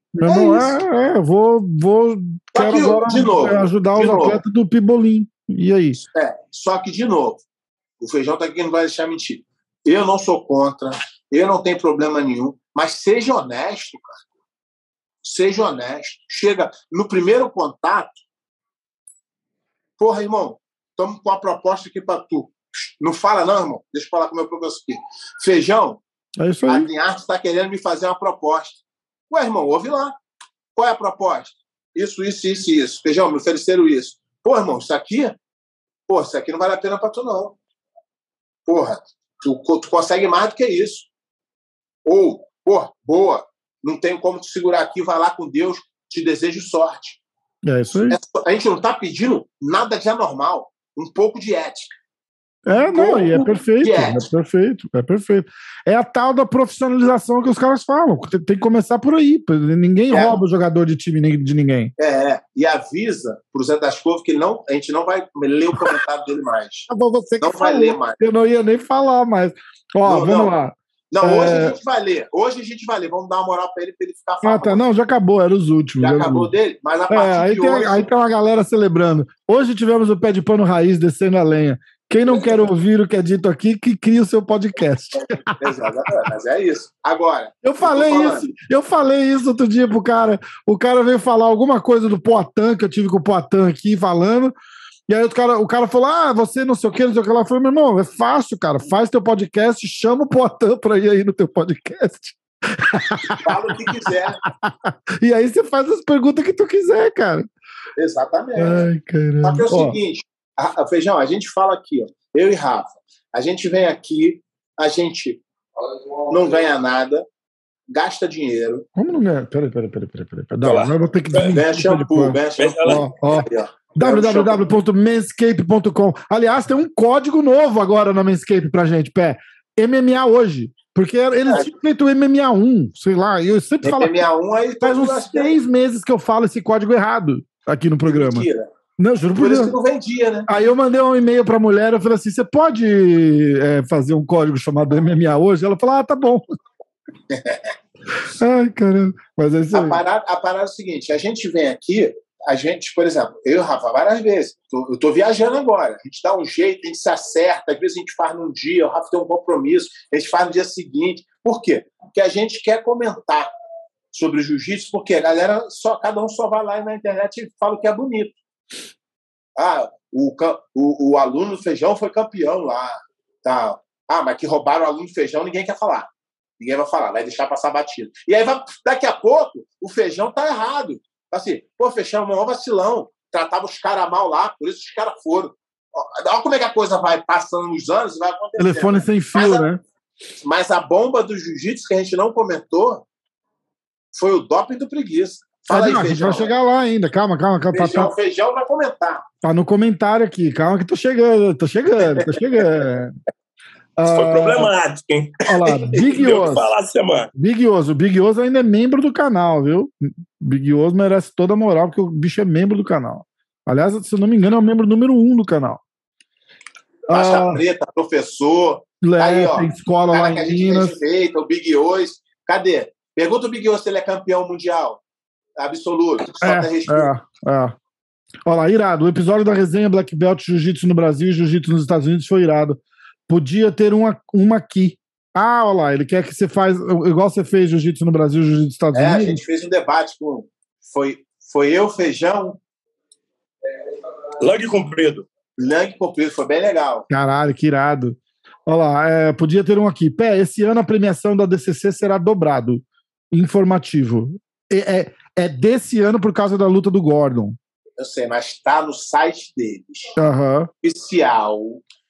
Quero agora atletas do Pibolim. E aí? Só que, de novo, o Feijão tá aqui, não vai deixar mentir. Eu não sou contra, eu não tenho problema nenhum, mas seja honesto, cara. Seja honesto. Chega no primeiro contato, porra, irmão, estamos com uma proposta aqui para tu. Não fala não, irmão. Deixa eu falar com o meu professor aqui. Feijão, a Adriarte está querendo me fazer uma proposta. Ué, irmão, ouve lá. Qual é a proposta? Isso, isso, isso, isso. Feijão, me ofereceram isso. Pô, irmão, isso aqui não vale a pena pra tu, não. Porra, tu consegue mais do que isso. Ou, porra, boa, não tem como te segurar aqui, vai lá com Deus, te desejo sorte. É isso aí. A gente não tá pedindo nada de anormal, um pouco de ética. É perfeito. É a tal da profissionalização que os caras falam. Tem que começar por aí. Ninguém rouba o jogador de time de ninguém. E avisa pro Zé das Covas que a gente não vai ler o comentário dele mais. Não vai ler mais. Eu não ia nem falar mais. Vamos lá. Hoje a gente vai ler. Vamos dar uma moral pra ele ficar falando. Não, já acabou, era os últimos. Já acabou dele? Mas a partir de hoje... Aí tem uma galera celebrando. Hoje tivemos o Pé de Pano Raiz descendo a lenha. Quem não quer ouvir o que é dito aqui, que cria o seu podcast. Exatamente, mas é isso. Agora... Eu falei isso outro dia pro cara. O cara veio falar alguma coisa do Poatan, que eu tive com o Poatan aqui falando. E aí o cara falou, você não sei o que, não sei o que lá. Eu falei, meu irmão, é fácil, cara. Faz teu podcast, chama o Poatan pra ir aí no teu podcast. Fala o que quiser. E aí você faz as perguntas que tu quiser, cara. Exatamente. Ai, caramba. Só que é o seguinte... Feijão, a gente fala aqui, ó, eu e Rafa, a gente vem aqui, a gente não ganha nada, gasta dinheiro. Como não ganha? Peraí. Dá lá, eu vou ter que desmentir. Ganha shampoo, ganha shampoo. www.manscaped.com. Aliás, tem um código novo agora na Manscaped pra gente, Pé. MMA hoje. Porque eles tinham feito o MMA1, sei lá, eu sempre falo. MMA1 aí faz uns 6 meses que eu falo esse código errado aqui no programa. Mentira. Não, juro por isso que não vendia, né? Aí eu mandei um e-mail pra mulher, eu falei assim, você pode fazer um código chamado MMA hoje? Ela falou, tá bom. Ai, caramba. Mas é isso aí. A parada é o seguinte, a gente vem aqui, a gente, por exemplo, eu e o Rafa, várias vezes, eu tô viajando agora, a gente dá um jeito, a gente se acerta, às vezes a gente faz num dia, o Rafa tem um compromisso, a gente faz no dia seguinte. Por quê? Porque a gente quer comentar sobre o jiu-jitsu, porque a galera, cada um vai lá na internet e fala o que é bonito. O aluno do Feijão foi campeão lá. Tá. Mas que roubaram o aluno do Feijão, ninguém quer falar. Ninguém vai falar, vai deixar passar batido. E aí, daqui a pouco, o Feijão tá errado. Assim, Feijão é um vacilão. Tratava os caras mal lá, por isso os caras foram. Olha como é que a coisa vai passando os anos e vai acontecendo. Telefone sem fio, né? Mas a bomba do jiu-jitsu que a gente não comentou foi o doping do preguiça. Aí, a gente vai chegar lá ainda, calma. Feijão vai comentar. Tá no comentário aqui, calma que tô chegando. Isso foi problemático, hein? Olha lá, Big Oz. Big Oz. O Big Oz ainda é membro do canal, viu? Big Oz merece toda a moral, porque o bicho é membro do canal. Aliás, se eu não me engano, é o membro número 1 do canal. Baixa Preta, professor. Aí, ó, tem escola lá em Minas. O Big Oz. Cadê? Pergunta o Big Oz se ele é campeão mundial. Absoluto. Solta respeito. Olha lá, irado. O episódio da resenha Black Belt Jiu-Jitsu no Brasil e Jiu-Jitsu nos Estados Unidos foi irado. Podia ter uma aqui. Ah, olha lá, ele quer que você faz igual você fez Jiu-Jitsu no Brasil e Jiu-Jitsu nos Estados Unidos. A gente fez um debate com... Foi eu, Feijão... Langue comprido. Langue comprido, foi bem legal. Caralho, que irado. Olha lá, podia ter aqui. Pé, esse ano a premiação da ADCC será dobrado. Informativo. É desse ano por causa da luta do Gordon. Eu sei, mas tá no site deles. Uhum. Oficial.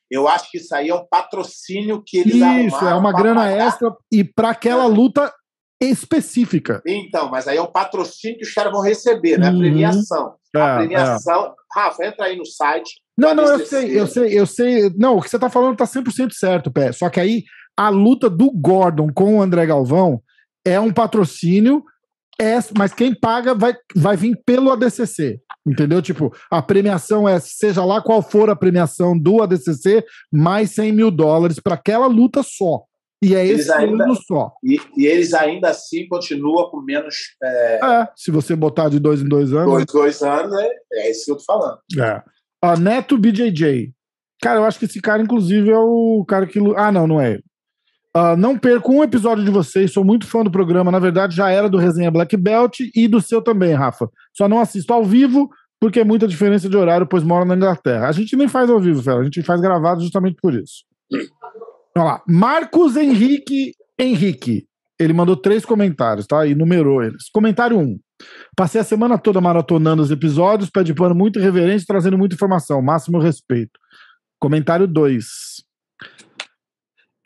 Eu acho que isso aí é um patrocínio que eles arrumaram. Isso, é uma grana extra e para aquela luta específica. Então, mas aí é um patrocínio que os caras vão receber, né? A premiação. A premiação... Rafa, entra aí no site. Não, eu sei. Não, o que você tá falando tá 100% certo, Pé. Só que aí a luta do Gordon com o André Galvão é um patrocínio, mas quem paga vai vir pelo ADCC. Entendeu? Tipo, a premiação é, seja lá qual for a premiação do ADCC, mais $100 mil para aquela luta só. E é eles esse ainda, mundo só. E eles ainda assim continuam com menos... se você botar de 2 em 2 anos... 2 em 2 anos, é isso que eu tô falando. Neto BJJ. Cara, eu acho que esse cara, inclusive, é o cara que... Ah, não é ele. Não perco um episódio de vocês, sou muito fã do programa, na verdade já era do Resenha Black Belt e do seu também, Rafa. Só não assisto ao vivo, porque é muita diferença de horário, pois moro na Inglaterra. A gente nem faz ao vivo, fera. A gente faz gravado justamente por isso. Olha lá, Marcos Henrique, ele mandou 3 comentários, tá? E numerou eles. Comentário 1. Passei a semana toda maratonando os episódios, Pé de Pano muito irreverente, trazendo muita informação, máximo respeito. Comentário 2.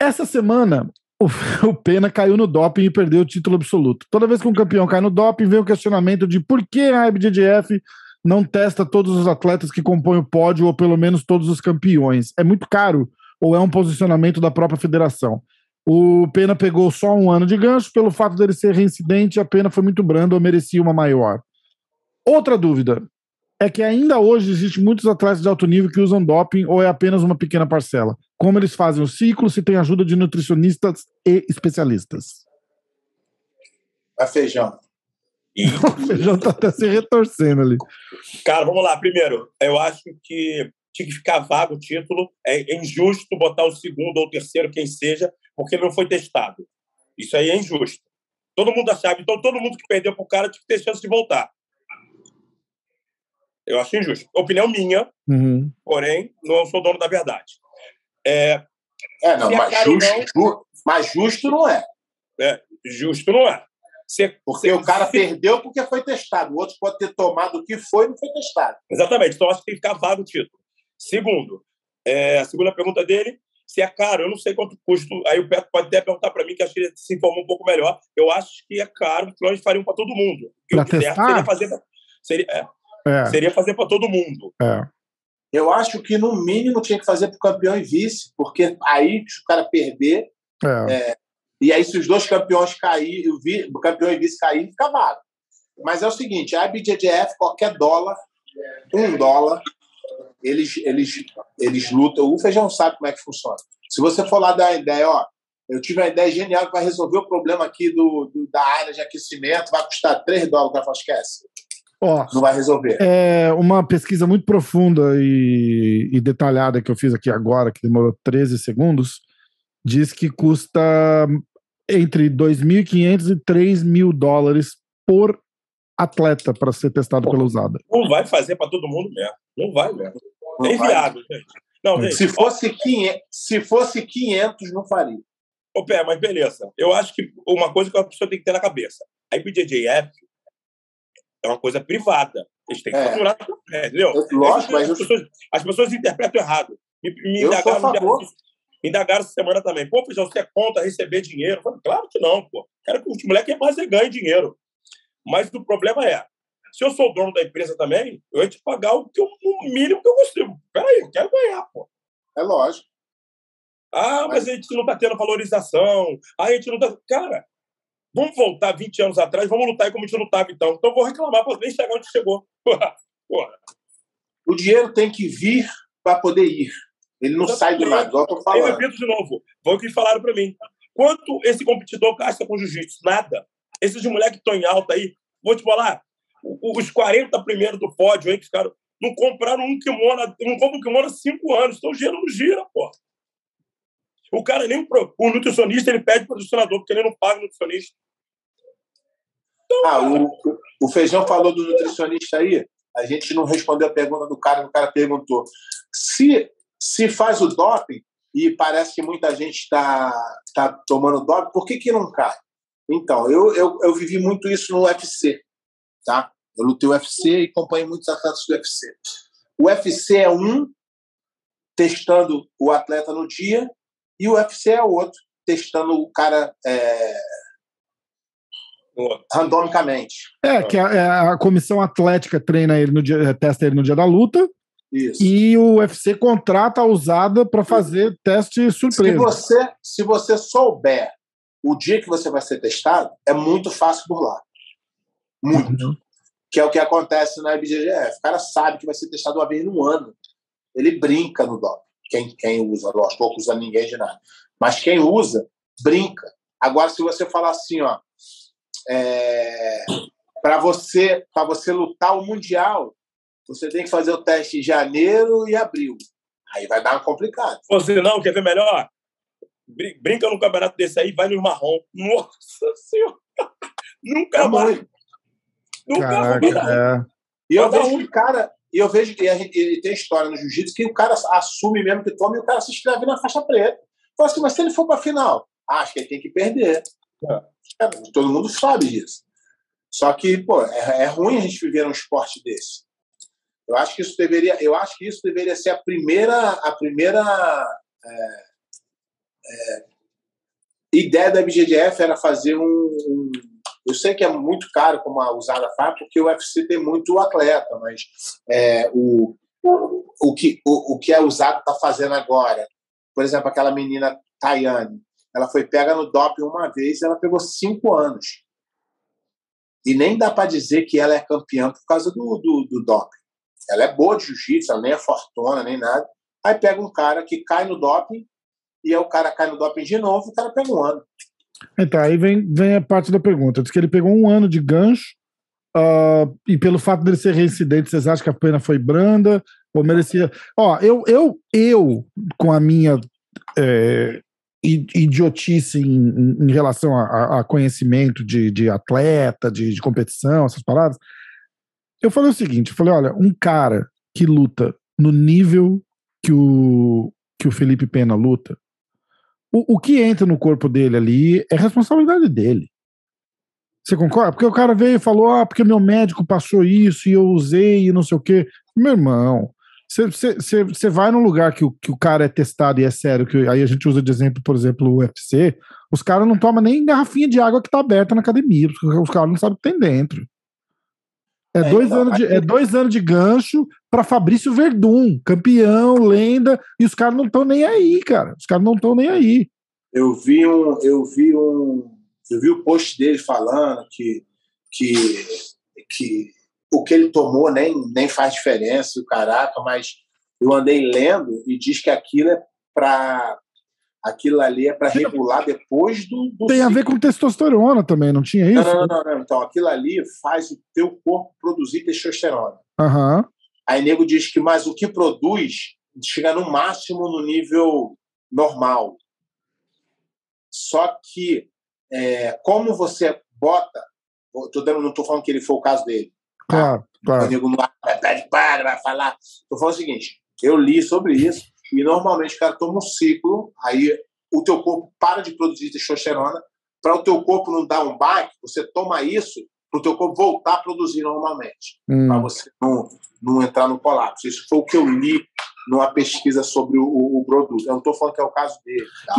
Essa semana, o Pena caiu no doping e perdeu o título absoluto. Toda vez que um campeão cai no doping, vem o questionamento de por que a IBJJF não testa todos os atletas que compõem o pódio, ou pelo menos todos os campeões. É muito caro, ou é um posicionamento da própria federação? O Pena pegou só 1 ano de gancho, pelo fato dele ser reincidente, a pena foi muito branda, ou merecia uma maior. Outra dúvida é que ainda hoje existe muitos atletas de alto nível que usam doping, ou é apenas uma pequena parcela. Como eles fazem o ciclo, se tem ajuda de nutricionistas e especialistas? A Feijão. O Feijão tá até se retorcendo ali. Cara, vamos lá. Primeiro, eu acho que tinha que ficar vago o título. É injusto botar o 2º ou 3º, quem seja, porque ele não foi testado. Isso aí é injusto. Todo mundo achava. Então, todo mundo que perdeu pro cara tinha que ter chance de voltar. Eu acho injusto. Opinião minha, porém, não sou dono da verdade. Não, mas justo não é. Justo não é. Porque o cara perdeu porque foi testado. O outro pode ter tomado o que foi e não foi testado. Exatamente. Então, acho que tem que ficar vago o título. Segundo, a segunda pergunta dele, se é caro, eu não sei quanto custa. Aí o Beto pode até perguntar para mim, que acho que ele se informou um pouco melhor. Eu acho que é caro, porque nós faríamos para todo mundo. E o que seria fazer para todo mundo. Eu acho que, no mínimo, tinha que fazer para o campeão e vice, porque aí se o cara perder, e aí se os dois campeões caírem, o campeão e vice caírem, fica vago. Mas é o seguinte, a IBJJF, qualquer dólar, $1, eles lutam. O Feijão sabe como é que funciona. Se você for lá dar uma ideia, eu tive uma ideia genial que vai resolver o problema aqui da área de aquecimento, vai custar $3, o cara fala, esquece. Não vai resolver. É uma pesquisa muito profunda e detalhada que eu fiz aqui agora, que demorou 13 segundos, diz que custa entre $2.500 e $3.000 por atleta para ser testado pela usada. Não vai fazer para todo mundo mesmo. Não vai mesmo. Nem viado, gente. Não, se fosse 500, não faria. Ô, Pé, mas beleza. Eu acho que uma coisa que a pessoa tem que ter na cabeça. A IBJJF é uma coisa privada. Eles têm que faturar. Entendeu? Lógico, as pessoas interpretam errado. Me indagaram essa semana também. Pô, Feijão, você é contra receber dinheiro? Falei, claro que não, pô. Quero que os moleques mais ganhem dinheiro. Mas o problema é, se eu sou o dono da empresa também, eu ia te pagar o mínimo que eu consigo. Peraí, eu quero ganhar, pô. É lógico. Ah, mas a gente não tá tendo valorização. Ah, a gente não tá... Cara, vamos voltar 20 anos atrás, vamos lutar como a gente lutava, então. Então eu vou reclamar para nem chegar onde chegou. Porra. O dinheiro tem que vir para poder ir. Ele não sai de nada, igual eu tô falando. Eu repito de novo. Foi o que falaram para mim. Quanto esse competidor gasta com jiu-jitsu? Nada. Esses de mulher que estão em alta aí, vou te falar, os 40 primeiros do pódio, hein, que ficaram, não compraram um kimono, não compram um kimono há 5 anos. Então o dinheiro não gira, pô. O cara nem... O nutricionista, ele pede para o nutricionador, porque ele não paga o nutricionista. Então, o Feijão falou do nutricionista aí. A gente não respondeu a pergunta do cara. O cara perguntou se faz o doping, e parece que muita gente está tomando doping, por que não cai? Então, eu vivi muito isso no UFC, tá? Eu lutei o UFC e acompanhei muitos atletas do UFC. O UFC é um testando o atleta no dia, e o UFC é outro testando o cara randomicamente. Que a comissão atlética treina ele no dia, testa ele no dia da luta. Isso. E o UFC contrata a usada para fazer teste surpresa. Se você souber o dia que você vai ser testado, é muito fácil burlar. Muito. Uhum. Que é o que acontece na IBJJF. O cara sabe que vai ser testado uma vez no ano. Ele brinca no doping. Quem usa, lógico, pouco usa ninguém de nada. Mas quem usa, brinca. Agora, se você falar assim, ó, para você lutar o Mundial, você tem que fazer o teste em janeiro e abril. Aí vai dar uma complicada. Você não, quer ver melhor? Brinca no campeonato desse aí, vai no marrom. Nossa Senhora! Nunca mais. Nunca mais. E eu vejo que o cara... E eu vejo que ele tem história no jiu-jitsu que o cara assume mesmo que toma e o cara se inscreve na faixa preta. Fala assim, mas se ele for pra final, acho que ele tem que perder. É. Todo mundo sabe disso. Só que, pô, é ruim a gente viver um esporte desse. Eu acho que isso deveria ser a primeira ideia da IBJJF, era fazer um... Eu sei que é muito caro, como a usada faz, porque o UFC tem muito atleta, mas o que a usada está fazendo agora, por exemplo, aquela menina Tayane, ela foi pega no doping uma vez, ela pegou 5 anos. E nem dá para dizer que ela é campeã por causa do doping. Ela é boa de jiu-jitsu, ela nem é fortuna, nem nada. Aí pega um cara que cai no doping, e aí o cara cai no doping de novo, o cara pega um ano. Então, aí vem a parte da pergunta. Diz que ele pegou 1 ano de gancho, e pelo fato dele ser reincidente, vocês acham que a pena foi branda? Ou merecia... Ó, eu com a minha idiotice em relação a conhecimento de atleta, de competição, essas paradas... Eu falei o seguinte, olha, um cara que luta no nível que o Felipe Pena luta, o que entra no corpo dele ali é responsabilidade dele. Você concorda? Porque o cara veio e falou, porque meu médico passou isso e eu usei e não sei o quê. Meu irmão, você vai num lugar que o cara é testado e é sério, que aí a gente usa de exemplo, por exemplo, o UFC, os caras não tomam nem garrafinha de água que tá aberta na academia, porque os caras não sabem o que tem dentro. É 2 anos de gancho para Fabrício Verdúm, campeão, lenda, e os caras não estão nem aí, cara. Os caras não estão nem aí. Eu vi o post dele falando que o que ele tomou nem faz diferença, o caraca, mas eu andei lendo e diz que aquilo ali é para regular depois do Tem ciclo. A ver com testosterona também, não tinha isso? Não. Então, aquilo ali faz o teu corpo produzir testosterona. Uhum. Aí o nego diz que, mas o que produz chega no máximo no nível normal. Só que, como você bota... não estou falando que ele foi o caso dele. Claro. O nego não vai falar. Estou falando o seguinte, eu li sobre isso. E normalmente o cara toma um ciclo, aí o teu corpo para de produzir testosterona, para o teu corpo não dar um baque, você toma isso para o teu corpo voltar a produzir normalmente, para você não entrar no colapso. Isso foi o que eu li numa pesquisa sobre o produto. Eu não estou falando que é o caso dele. Tá?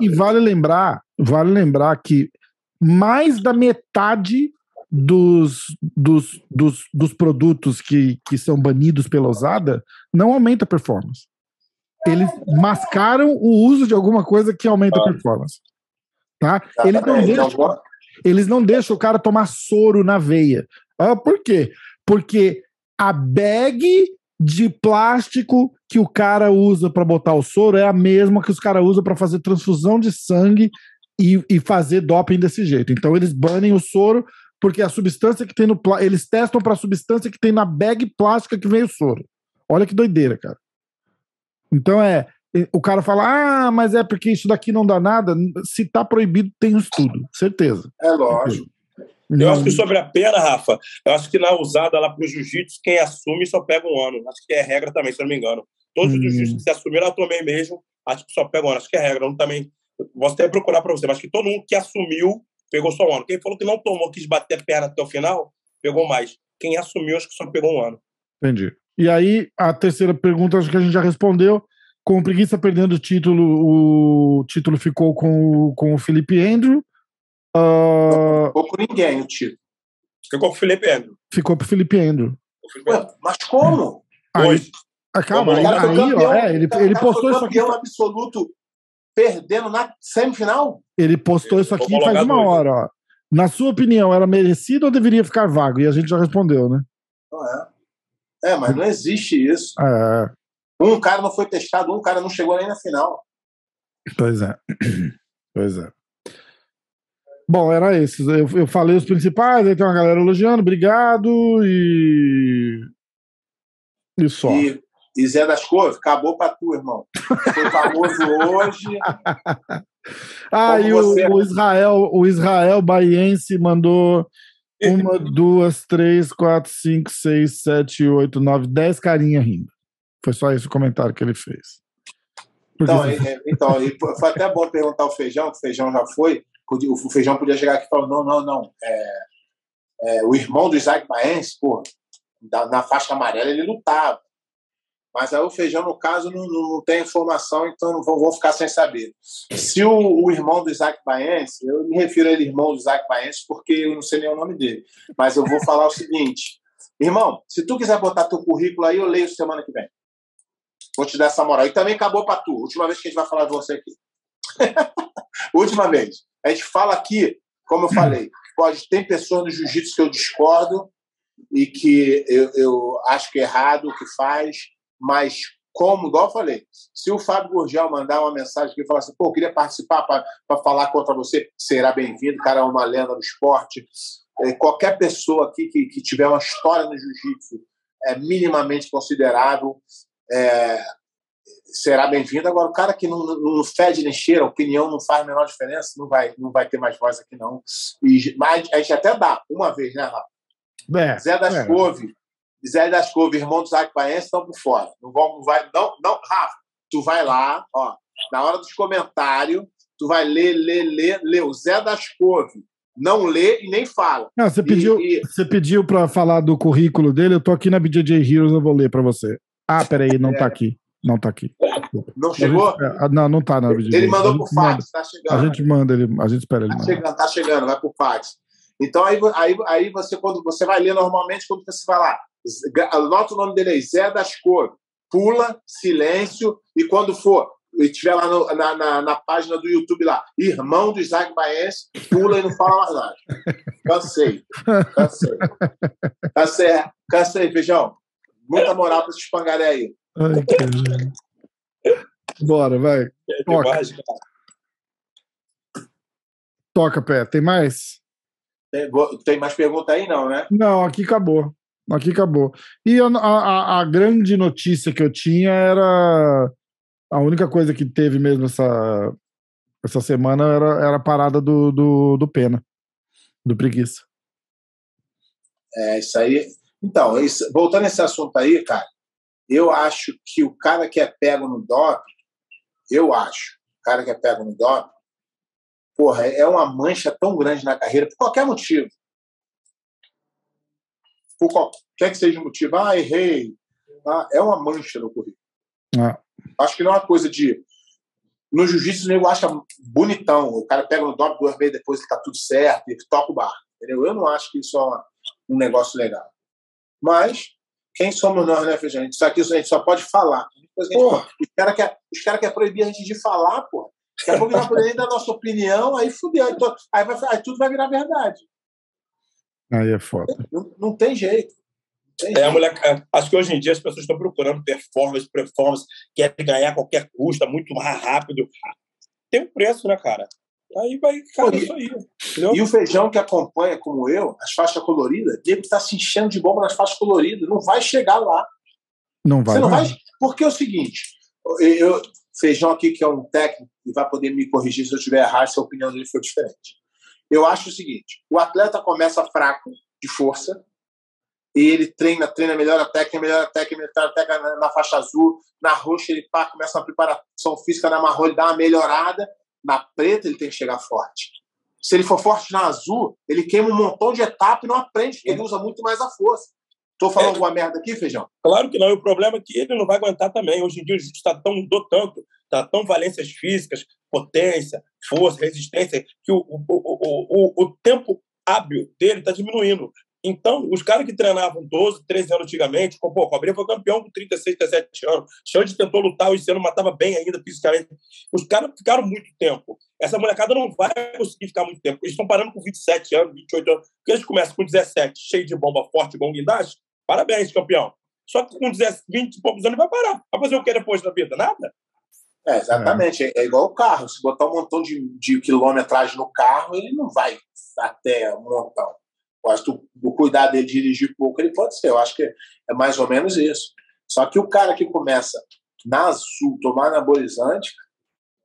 E vale lembrar que mais da metade dos produtos que são banidos pela usada não aumenta a performance. eles mascaram o uso de alguma coisa que aumenta a performance. Tá? Eles não deixam o cara tomar soro na veia. Ah, por quê? Porque a bag de plástico que o cara usa para botar o soro é a mesma que os caras usam para fazer transfusão de sangue e fazer doping desse jeito. Então eles banem o soro porque a substância que tem no plástico, eles testam para a substância que tem na bag plástica que vem o soro. Olha que doideira, cara. Então o cara fala, ah, mas é porque isso daqui não dá nada. Se tá proibido, tem um estudo, certeza. É lógico. Eu acho que sobre a pena, Rafa, eu acho que na usada lá pro jiu-jitsu, quem assume só pega um ano. Acho que é regra também, se eu não me engano. Todos os jiu-jitsu que se assumiram, eu tomei mesmo, acho que só pega um ano. Acho que é regra. Eu também, posso até procurar pra você, mas acho que todo mundo que assumiu pegou só um ano. Quem falou que não tomou, quis bater a perna até o final, pegou mais. Quem assumiu, acho que só pegou um ano. Entendi. E aí, a terceira pergunta, acho que a gente já respondeu. Com o Preguiça perdendo o título ficou com o Felipe Andrew. Ficou com ninguém o título. Ficou pro Felipe Andrew. Ficou pro Felipe Andrew. Ué, mas como? Hoje. Calma, aí campeão, ó, ele postou isso aqui. Campeão absoluto perdendo na semifinal? Ele postou isso aqui faz uma hora. Ó. Na sua opinião, era merecido ou deveria ficar vago? E a gente já respondeu, né? É, mas não existe isso. É. Um cara não foi testado, um cara não chegou nem na final. Pois é. Pois é. Bom, era esses. Eu falei os principais, aí tem uma galera elogiando, obrigado e só. E Zé das Couves, acabou pra tu, irmão. Foi famoso hoje. Ah, e o Israel Baense mandou 1, 2, 3, 4, 5, 6, 7, 8, 9, 10 carinha rindo. Foi só esse o comentário que ele fez. Então, foi até bom perguntar ao Feijão, que o Feijão já foi. O Feijão podia chegar aqui e falar, não. O irmão do Isaac Baense, pô, na faixa amarela ele lutava. Mas aí o Feijão, no caso, não tem informação, então não vou ficar sem saber. Se o irmão do Isaac Baense, eu me refiro a ele irmão do Isaac Baense, porque eu não sei nem o nome dele. Mas eu vou falar o seguinte. Irmão, se tu quiser botar teu currículo aí, eu leio semana que vem. Vou te dar essa moral. E também acabou pra tu. Última vez que a gente vai falar de você aqui. Última vez. A gente fala aqui, como eu falei, tem pessoas no jiu-jitsu que eu discordo e que eu acho que é errado o que faz, mas como, igual eu falei, se o Fábio Gurgel mandar uma mensagem que ele fala assim, pô, eu queria participar para falar contra você, será bem-vindo, o cara é uma lenda do esporte. Qualquer pessoa aqui que tiver uma história no jiu-jitsu é minimamente considerável, será bem-vindo. Agora, o cara que não fede nem cheira, a opinião não faz a menor diferença, não vai ter mais voz aqui, não. Mas a gente até dá, uma vez, né, Rafa? Zé das Couve, irmão do Isaac Baense, estão por fora. Não, Rafa, tu vai lá, ó, na hora dos comentários, tu vai ler o Zé das Couve. Não lê e nem fala. Não, você pediu para falar do currículo dele, eu tô aqui na BJJ Heroes, eu vou ler para você. Ah, peraí, não tá aqui. Não tá aqui. Não chegou? Não tá na BJJ. Ele mandou por fax, tá chegando. A gente manda, a gente espera ele mandar. Tá chegando, vai por fax. Então aí você, quando você vai ler normalmente, quando você vai lá, anota o nome dele aí, Zé das Couves, pula, silêncio, e quando for... e estiver lá na página do YouTube lá, irmão do Isaac Baense, pula e não fala mais nada. Cansei, Feijão. Muita moral para esses pangaré aí. Ai, cara. Bora, vai. Toca, Pé. Tem mais? Tem mais pergunta aí, não, né? Não, aqui acabou. E a grande notícia que eu tinha era... A única coisa que teve mesmo essa semana era a parada do Pena, do Preguiça. É, isso aí. Então, voltando a esse assunto aí, cara, eu acho que o cara que é pego no doping, porra, é uma mancha tão grande na carreira, por qualquer motivo. Por qualquer que seja o motivo. Ah, errei. Ah, é uma mancha no currículo. Ah. Acho que não é uma coisa de... No jiu-jitsu, eu acho bonitão. O cara pega no doping 2 meses depois que tá tudo certo e toca o barco. Eu não acho que isso é um negócio legal. Mas Quem somos nós, né, Feijão? Isso aqui a gente só pode falar. Os caras querem proibir a gente de falar, pô. Daqui a pouco vai poder dar a nossa opinião, aí fudeu. Aí tudo vai virar verdade. Aí é foda. Não tem jeito. Acho que hoje em dia as pessoas estão procurando performance, querem ganhar a qualquer custo, muito mais rápido. Tem um preço, né, cara? Aí vai, cara, isso aí. Entendeu? E o Feijão que acompanha, como eu, as faixas coloridas, deve estar se enchendo de bomba nas faixas coloridas. Não vai chegar lá. Não vai. Porque é o seguinte, Feijão aqui, que é um técnico, e vai poder me corrigir se eu estiver errado, se a opinião dele for diferente. Eu acho o seguinte, o atleta começa fraco, de força, e ele treina, melhora a técnica na faixa azul, na roxa ele começa uma preparação física, na marrom ele dá uma melhorada, na preta ele tem que chegar forte. Se ele for forte na azul, ele queima um montão de etapa e não aprende, porque ele usa muito mais a força. Estou falando alguma merda aqui, Feijão? Claro que não, e o problema é que ele não vai aguentar também. Hoje em dia o jiu-jitsu está tão valências físicas, potência, força, resistência, que o tempo hábil dele está diminuindo. Então, os caras que treinavam 12, 13 anos antigamente, pô, Cobrinha foi campeão com 36, 17 anos. Xande tentou lutar, esse ano matava bem ainda fisicamente. Os caras ficaram muito tempo. Essa molecada não vai conseguir ficar muito tempo. Eles estão parando com 27 anos, 28 anos. Porque eles começam com 17, cheio de bomba forte, bom guindaste. Parabéns, campeão. Só que com 20 e poucos anos ele vai parar. Vai fazer o que depois da vida? Nada? É, exatamente. É igual o carro. Se botar um montão de quilometragem no carro, ele não vai até um montão. Eu acho que o cuidado dele dirigir pouco, ele pode ser. Eu acho que é mais ou menos isso. Só que o cara que começa na azul, tomar anabolizante,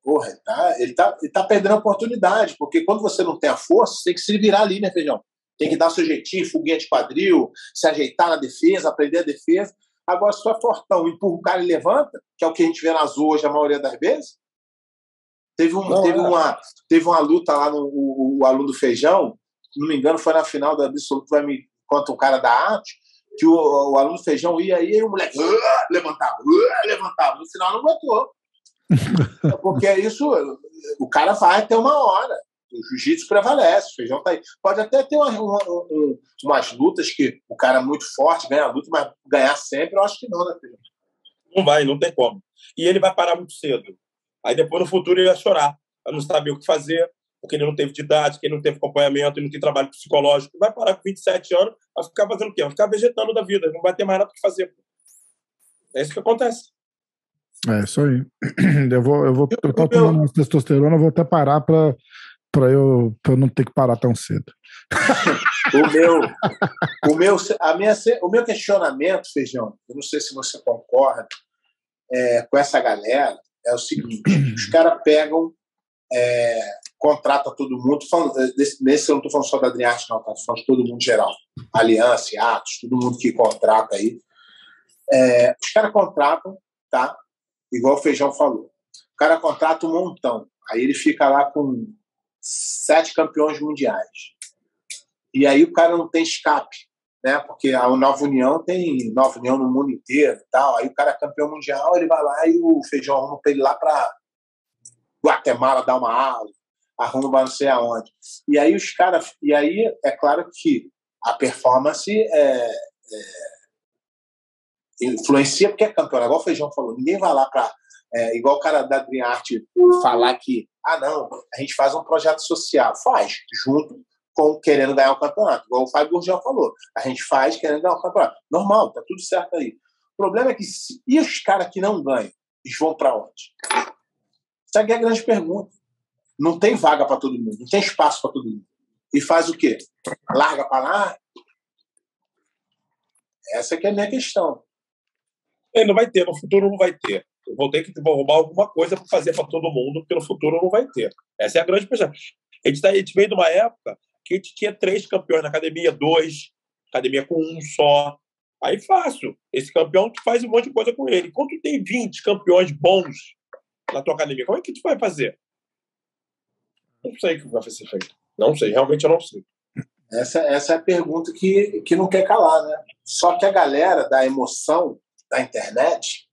porra, ele tá perdendo a oportunidade, porque quando você não tem a força, você tem que se virar ali, né, Feijão? Tem que dar seu jeitinho, fuguinha de quadril, se ajeitar na defesa, aprender a defesa. Agora, se tu é fortão, empurra o cara e levanta, que é o que a gente vê na azul hoje a maioria das vezes. Teve uma luta lá, o aluno do Feijão, se não me engano, foi na final da Absoluto, vai me conta o cara da arte, que o aluno Feijão ia aí e o moleque levantava. No final não botou. Porque isso, o cara vai até uma hora. O jiu-jitsu prevalece, o Feijão tá aí. Pode até ter umas lutas que o cara é muito forte, ganha a luta, mas ganhar sempre, eu acho que não, né, Feijão? Não vai, não tem como. E ele vai parar muito cedo. Aí depois, no futuro, ele vai chorar. Ele não sabe o que fazer, porque ele não teve didática, ele não teve acompanhamento, ele não tem trabalho psicológico, vai parar com 27 anos, vai ficar fazendo o quê? Vai ficar vegetando da vida, não vai ter mais nada para fazer. É isso que acontece. É isso aí. Eu tô tomando uma testosterona, eu vou até parar para eu não ter que parar tão cedo. O meu questionamento, Feijão, eu não sei se você concorda com essa galera, é o seguinte, os caras pegam contrata todo mundo, nesse eu não estou falando só da Adriarte, não, estou falando de todo mundo geral, Alliance, Atos, todo mundo que contrata aí, os caras contratam, tá? Igual o Feijão falou, o cara contrata um montão, aí ele fica lá com 7 campeões mundiais, e aí o cara não tem escape, né? Porque a Nova União tem Nova União no mundo inteiro, tal. Aí o cara é campeão mundial, ele vai lá e o Feijão arruma para ele lá para Guatemala dar uma aula, arruma não sei aonde. E aí os caras... E aí, é claro que a performance influencia porque é campeão. Igual o Feijão falou, ninguém vai lá para... igual o cara da Dream Art falar que, não, a gente faz um projeto social. Faz, junto com querendo ganhar o campeonato. Igual o Fábio Gurgel falou, a gente faz querendo ganhar o campeonato. Normal, tá tudo certo aí. O problema é que e os caras que não ganham, eles vão para onde? Essa aqui é a grande pergunta. Não tem vaga para todo mundo, não tem espaço para todo mundo. E faz o quê? Larga para lá? Essa que é a minha questão. Não vai ter, no futuro não vai ter. Eu vou ter que arrumar alguma coisa para fazer para todo mundo, porque no futuro não vai ter. Essa é a grande questão. A gente veio de uma época que a gente tinha 3 campeões na academia, 2, academia com 1 só. Aí fácil. Esse campeão, tu faz um monte de coisa com ele. Quando tu tem 20 campeões bons na tua academia, como é que tu vai fazer? Não sei o que vai ser feito. Não sei, realmente eu não sei. Essa é a pergunta que não quer calar, né? Só que a galera da emoção da internet,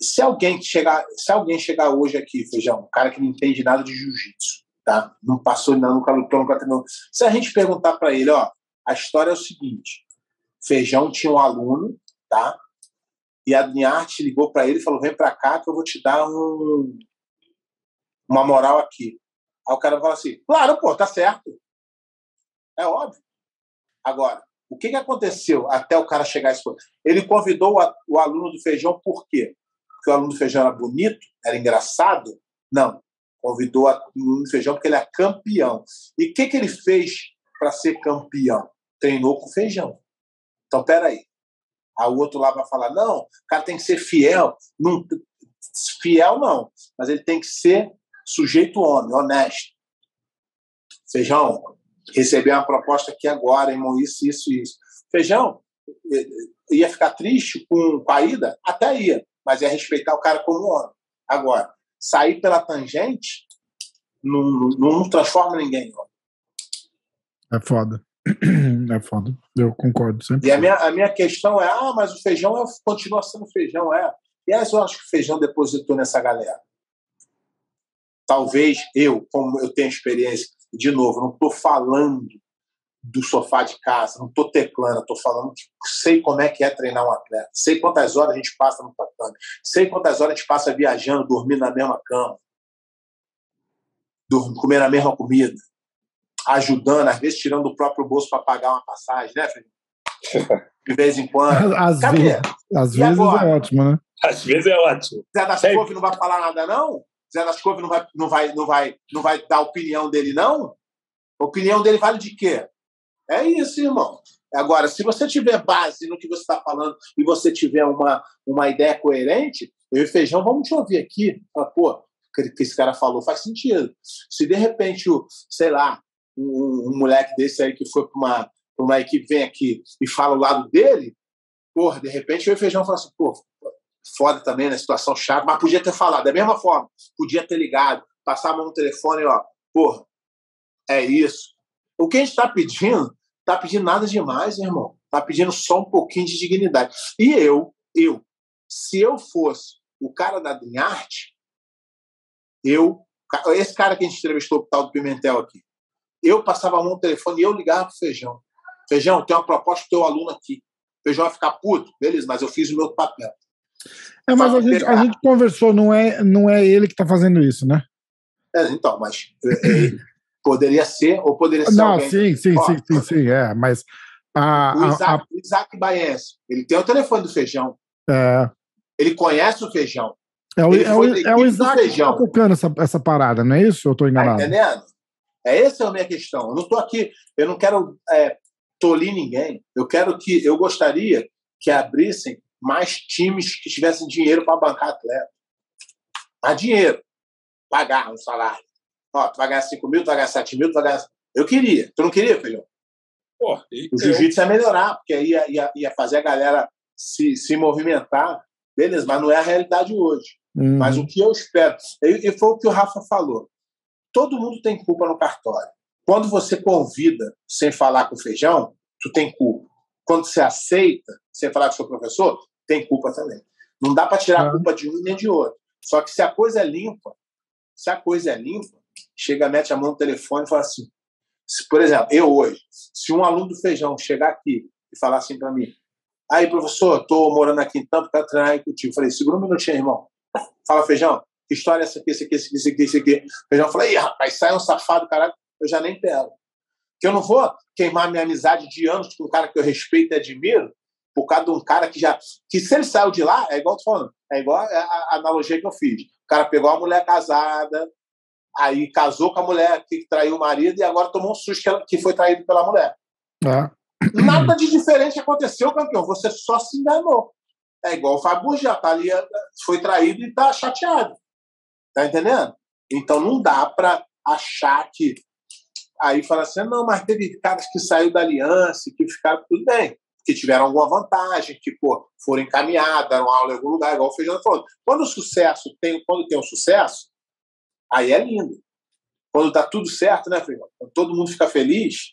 se alguém chegar hoje aqui, Feijão, um cara que não entende nada de jiu-jitsu, tá? Não passou nada, nunca lutou, nunca treinou. Se a gente perguntar para ele, a história é o seguinte, Feijão tinha um aluno, tá? E a Adriarte ligou para ele e falou: vem para cá que eu vou te dar uma moral aqui. Aí o cara falou assim: claro, pô, tá certo. É óbvio. Agora, o que aconteceu até o cara chegar a isso? Ele convidou o aluno do Feijão por quê? Porque o aluno do Feijão era bonito? Era engraçado? Não. Convidou o aluno do Feijão porque ele é campeão. E o que ele fez para ser campeão? Treinou com o Feijão. Então, peraí. Aí o outro lá vai falar: não, o cara tem que ser fiel. Não, fiel não, mas ele tem que ser sujeito homem, honesto. Feijão, recebi uma proposta aqui agora, irmão, isso. Feijão, ia ficar triste com a ida? Até ia, mas ia respeitar o cara como homem. Agora, sair pela tangente não transforma ninguém. É foda. É foda, eu concordo sempre. E a minha questão é: ah, mas o Feijão continua sendo Feijão, é. E as horas que o Feijão depositou nessa galera? Talvez eu, como eu tenho experiência, de novo, não estou falando do sofá de casa, não estou teclando, estou falando que sei como é que é treinar um atleta, sei quantas horas a gente passa no tatame, sei quantas horas a gente passa viajando, dormindo na mesma cama, comendo a mesma comida, ajudando, às vezes tirando do próprio bolso para pagar uma passagem, né, Felipe? De vez em quando. Às vezes é ótimo, né? Às vezes é ótimo. Zé das Couve não vai falar nada, não? Zé das Couve não vai dar opinião dele, não? A opinião dele vale de quê? É isso, irmão. Agora, se você tiver base no que você está falando e você tiver uma ideia coerente, eu e Feijão vamos te ouvir aqui. Fala, pô, o que esse cara falou faz sentido. Se de repente, sei lá, um moleque desse aí que foi para uma equipe, vem aqui e fala o lado dele, porra, de repente eu e o Feijão fala assim: pô, foda também, né? Situação chata, mas podia ter falado da mesma forma, podia ter ligado, passar a mão no telefone e ó, porra, é isso. O que a gente tá pedindo nada demais, irmão, tá pedindo só um pouquinho de dignidade. E eu, se eu fosse o cara da Dream Art, esse cara que a gente entrevistou, o tal do Pimentel aqui, eu passava a mão no telefone e eu ligava pro Feijão. Feijão, tem uma proposta pro teu aluno aqui. Feijão vai ficar puto, beleza, mas eu fiz o meu papel. É, mas a gente conversou, não é ele que tá fazendo isso, né? É, então, mas poderia ser, ou poderia ser não, alguém. Sim, é, mas... O Isaac Baense, ele tem o telefone do Feijão. É. Ele conhece o Feijão. É o Isaac que tá tocando essa parada, não é isso? Eu tô enganado. Tá entendendo? Essa é a minha questão. Eu não estou aqui, eu não quero tolir ninguém. Eu gostaria que abrissem mais times que tivessem dinheiro para bancar atleta. Há dinheiro. Pagar um salário. Ó, tu vai ganhar 5 mil, tu vai ganhar 7 mil, tu vai ganhar... Eu queria. Tu não queria, filho? Pô, o jiu-jitsu ia melhorar, porque aí ia fazer a galera se movimentar. Beleza, mas não é a realidade hoje. Mas o que eu espero... E foi o que o Rafa falou. Todo mundo tem culpa no cartório. Quando você convida sem falar com o Feijão, tu tem culpa. Quando você aceita sem falar com o seu professor, tem culpa também. Não dá para tirar a culpa de um nem de outro. Só que se a coisa é limpa, chega, mete a mão no telefone e fala assim... Se, por exemplo, eu hoje, se um aluno do Feijão chegar aqui e falar assim para mim: aí, professor, estou morando aqui em Tampa, quero treinar aí contigo. Eu falei: segura um minutinho, irmão. Fala, Feijão. Que história é essa aqui, esse aqui. Eu já falei: ih, rapaz, sai um safado, caralho, eu já nem pego. Que eu não vou queimar minha amizade de anos com um cara que eu respeito e admiro, por causa de um cara que já... Que se ele saiu de lá, é igual tu falando, é igual a analogia que eu fiz. O cara pegou uma mulher casada, aí casou com a mulher que traiu o marido e agora tomou um susto que foi traído pela mulher. Ah. Nada de diferente aconteceu, campeão. Você só se enganou. É igual o Fábio Gurgel, tá ali, foi traído e tá chateado. Tá entendendo? Então não dá pra achar que... Aí fala assim: não, mas teve caras que saíram da Alliance, que ficaram tudo bem, que tiveram alguma vantagem, que pô, foram encaminhados, deram aula em algum lugar, igual o Feijão falou. Quando tem um sucesso, aí é lindo. Quando tá tudo certo, né, Feijão? Quando todo mundo fica feliz,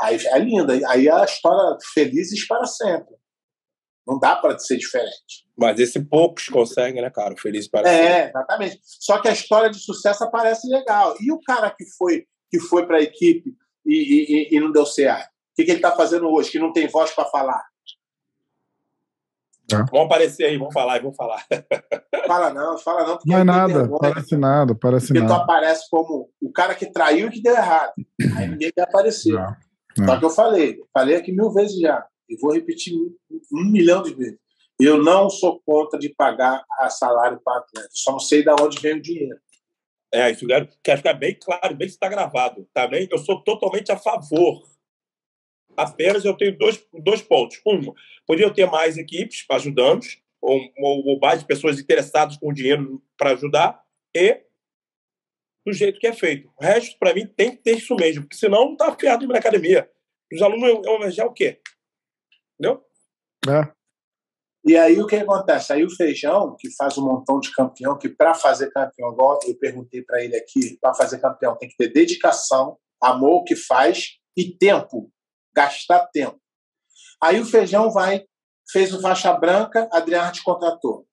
aí é lindo. Aí é a história felizes para sempre. Não dá para ser diferente. Mas esse poucos conseguem, né, cara? Feliz para sempre. É, exatamente. Só que a história de sucesso aparece legal. E o cara que foi para a equipe e não deu certo? O que ele está fazendo hoje? Que não tem voz para falar? Tá. Vão aparecer aí, vão falar e vão falar. Fala não, porque não é nada, parece nada, parece porque nada. Porque tu aparece como o cara que traiu e que deu errado. Aí ninguém quer aparecer. Não. Só que eu falei aqui 1000 vezes já, e vou repetir 1 milhão de vezes. Eu não sou contra de pagar salário para atleta, só não sei de onde vem o dinheiro. É, isso quer ficar bem claro, bem que está gravado. Também eu sou totalmente a favor. Apenas eu tenho dois pontos. Um, poderia ter mais equipes ajudando, ou mais pessoas interessadas com o dinheiro para ajudar, e do jeito que é feito. O resto, para mim, tem que ter isso mesmo, porque senão não está afiado na academia. Os alunos vão homenagear o quê? Entendeu? É. E aí o que acontece? Aí o Feijão, que faz um montão de campeão, que para fazer campeão, igual eu perguntei para ele aqui, para fazer campeão tem que ter dedicação, amor ao que faz e tempo, gastar tempo. Aí o Feijão fez o faixa branca, Adriarte contratou.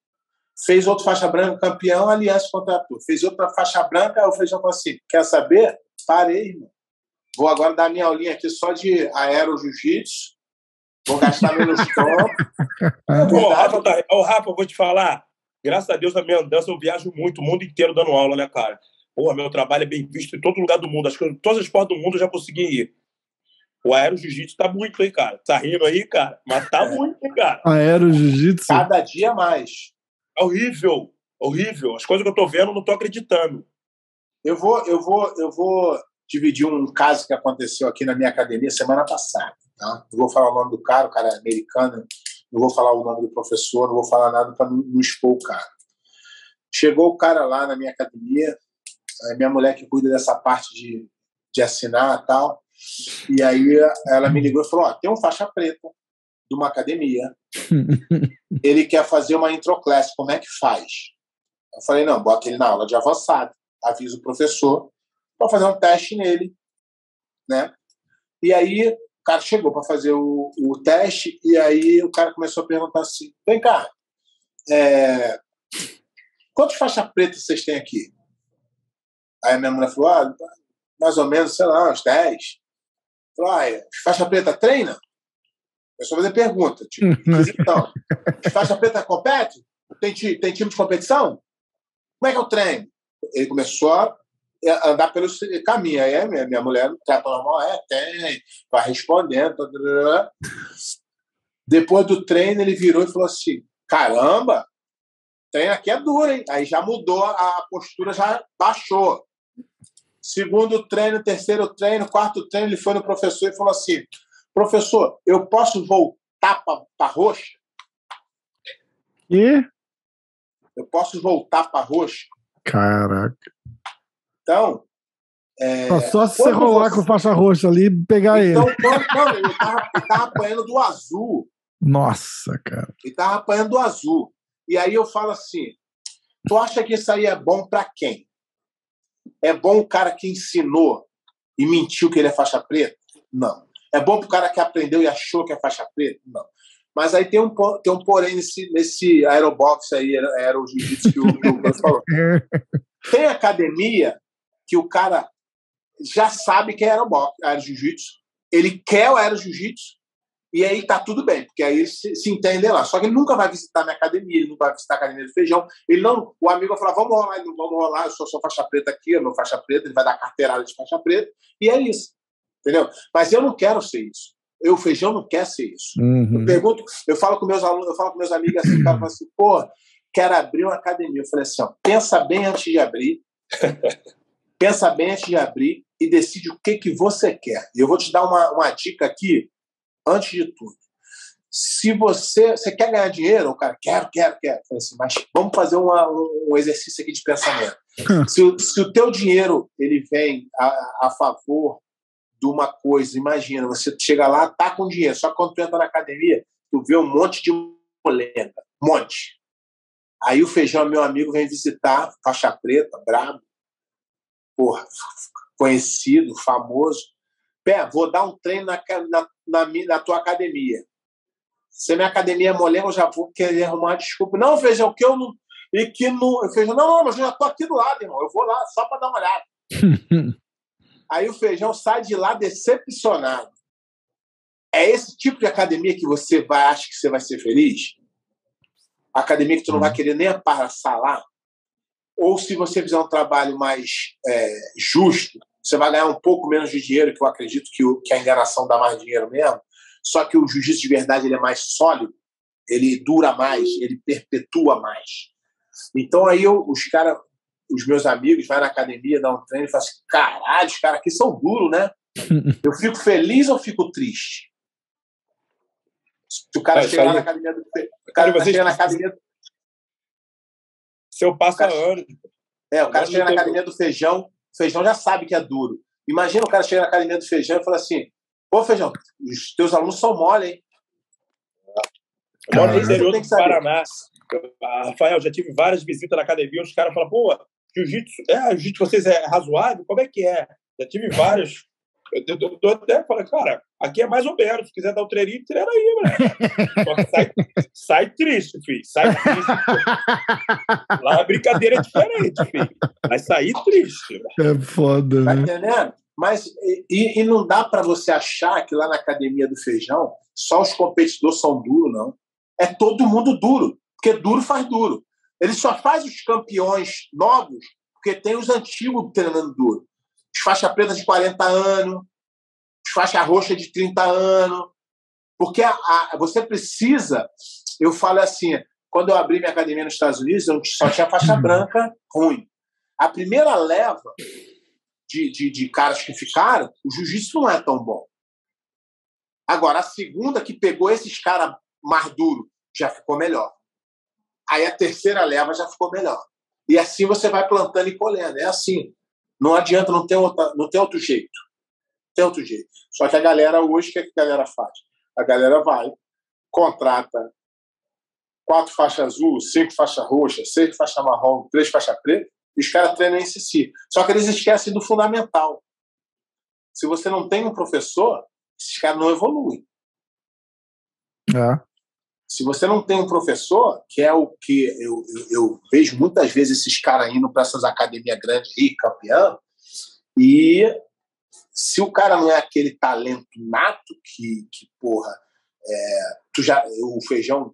Fez outro faixa branca, campeão, Alliance contratou. Fez outra faixa branca, aí o Feijão falou assim, quer saber? Parei, irmão. Vou agora dar minha aulinha aqui só de aero jiu-jitsu. Vou gastar menos tempo. Pô, Rafa, eu vou te falar. Graças a Deus, na minha andança, eu viajo muito, o mundo inteiro dando aula, né, cara? Porra, meu trabalho é bem visto em todo lugar do mundo. Acho que em todas as esportes do mundo eu já consegui ir. O aero jiu-jitsu tá muito, hein, cara? Tá rindo aí, cara? Mas tá muito, hein, cara? Aero jiu-jitsu? Cada dia mais. É horrível, horrível. As coisas que eu tô vendo, eu não tô acreditando. Eu vou dividir um caso que aconteceu aqui na minha academia semana passada. Tá? Não vou falar o nome do cara, o cara é americano, não vou falar o nome do professor, não vou falar nada para não expor o cara. Chegou o cara lá na minha academia, a minha mulher que cuida dessa parte de assinar e tal, e aí ela me ligou e falou, ó, tem um faixa preta de uma academia, ele quer fazer uma intro class, como é que faz? Eu falei, não, bota ele na aula de avançado, avisa o professor, para fazer um teste nele, né? E aí o cara chegou para fazer o teste e aí o cara começou a perguntar assim, vem cá, quantas faixas pretas vocês têm aqui? Aí a minha mulher falou, ah, mais ou menos, sei lá, uns 10. Falou, ah, faixa preta treina? É só fazer pergunta. Tipo, então, faixa preta compete? Tem time de competição? Como é que eu treino? Ele começou a andar pelo caminho. Aí minha mulher trata normal, tem, vai respondendo. Depois do treino, ele virou e falou assim, caramba, treino aqui é duro, hein? Aí já mudou, a postura já baixou. Segundo treino, terceiro treino, quarto treino, ele foi no professor e falou assim, professor, eu posso voltar para roxa? E? Eu posso voltar para roxa? Caraca. Então, só se você rolar com faixa roxa ali e pegar ele. Então, ele tava apanhando do azul. Nossa, cara. Ele tava apanhando do azul. E aí eu falo assim, tu acha que isso aí é bom pra quem? É bom o cara que ensinou e mentiu que ele é faixa preta? Não. É bom pro cara que aprendeu e achou que é faixa preta? Não. Mas aí tem um porém nesse aerobox aí, era o jiu-jitsu que o Bruno falou. Tem academia que o cara já sabe que é aero jiu-jitsu, ele quer o aero jiu-jitsu, e aí tá tudo bem, porque aí ele se entende lá. Só que ele nunca vai visitar minha academia, ele nunca vai visitar a academia do Feijão. Ele não, o amigo vai falar, vamos rolar, eu sou faixa preta aqui, eu não faixa preta, ele vai dar carteirada de faixa preta, e é isso, entendeu? Mas eu não quero ser isso. O Feijão não quer ser isso. Uhum. Eu pergunto, eu falo com meus alunos, eu falo com meus amigos assim, o cara fala assim, pô, quero abrir uma academia. Eu falei assim, ó, pensa bem antes de abrir, pensa bem antes de abrir e decide o que você quer. E eu vou te dar uma dica aqui, antes de tudo. Se você quer ganhar dinheiro, o cara, quero. Assim, mas vamos fazer um exercício aqui de pensamento. Se o teu dinheiro ele vem a favor de uma coisa, imagina, você chega lá, tá com dinheiro, só que quando tu entra na academia, tu vê um monte de polenta, um monte. Aí o Feijão, meu amigo, vem visitar, faixa preta, brabo, porra, conhecido, famoso. Pé, vou dar um treino na tua academia. Se a minha academia é molenga, eu já vou querer arrumar desculpa. Não, Feijão, que eu não... E que não... Feijão, não, mas eu já tô aqui do lado, irmão. Eu vou lá só para dar uma olhada. Aí o Feijão sai de lá decepcionado. É esse tipo de academia que você acha que você vai ser feliz? academia que tu não vai querer nem passar lá, ou se você fizer um trabalho mais justo, você vai ganhar um pouco menos de dinheiro, que eu acredito que a enganação dá mais dinheiro mesmo, só que o jiu-jitsu de verdade ele é mais sólido, ele dura mais, ele perpetua mais. Então aí os meus amigos vai na academia, dá um treino e falam assim, caralho, os caras aqui são duros, né? Eu fico feliz ou fico triste? Se o cara chegar na academia do... Se eu passo a hora... o cara chega na academia do Feijão, o Feijão já sabe que é duro. Imagina o cara chegar na academia do Feijão e falar assim, pô, Feijão, os teus alunos são mole, hein? Eu moro no interior do Paraná. Rafael, já tive várias visitas na academia, os caras falam, pô, jiu-jitsu, jiu-jitsu vocês é razoável? Como é que é? Já tive vários. Eu tô até falando, cara, aqui é mais ou menos, se quiser dar um treininho, treina aí, mano. Sai triste, filho. Sai triste. Lá a brincadeira é diferente, filho. Mas sair triste. É foda, né? Tá entendendo? Mas, e não dá pra você achar que lá na academia do Feijão só os competidores são duros, não. É todo mundo duro, porque duro faz duro. Ele só faz os campeões novos porque tem os antigos treinando duro. Os faixa preta de 40 anos, os faixa roxa de 30 anos. Porque você precisa... Eu falo assim, quando eu abri minha academia nos Estados Unidos, eu só tinha faixa branca ruim. A primeira leva de caras que ficaram, o jiu-jitsu não é tão bom. Agora, a segunda que pegou esses caras mais duros já ficou melhor. Aí a terceira leva já ficou melhor. E assim você vai plantando e colhendo. É assim. Não adianta, não tem outro jeito. Não tem outro jeito. Só que a galera hoje, o que a galera faz? A galera vai, contrata 4 faixas azul, 5 faixas roxa, 6 faixas marrom, 3 faixas preta, e os caras treinam em si. Só que eles esquecem do fundamental. Se você não tem um professor, esses caras não evoluem. É. Se você não tem um professor, que é o que eu vejo muitas vezes esses caras indo para essas academias grandes aí, campeão, e se o cara não é aquele talento nato que porra, o Feijão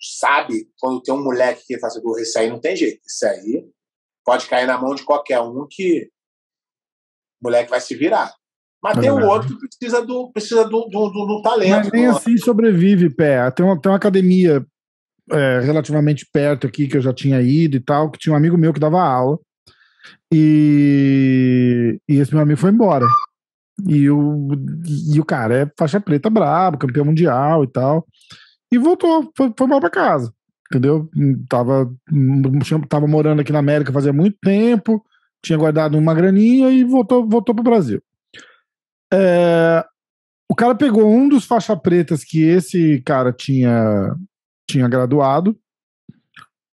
sabe quando tem um moleque que faz gol, esse aí não tem jeito, esse aí pode cair na mão de qualquer um que o moleque vai se virar. Mas tem um outro que precisa do talento. Mas nem assim sobrevive, Pé. Tem uma academia relativamente perto aqui, que eu já tinha ido e tal, que tinha um amigo meu que dava aula. E esse meu amigo foi embora. E o cara é faixa preta brabo, campeão mundial e tal. E voltou, foi embora pra casa. Entendeu? Tava morando aqui na América fazia muito tempo, tinha guardado uma graninha e voltou pro Brasil. O cara pegou um dos faixa pretas que esse cara tinha graduado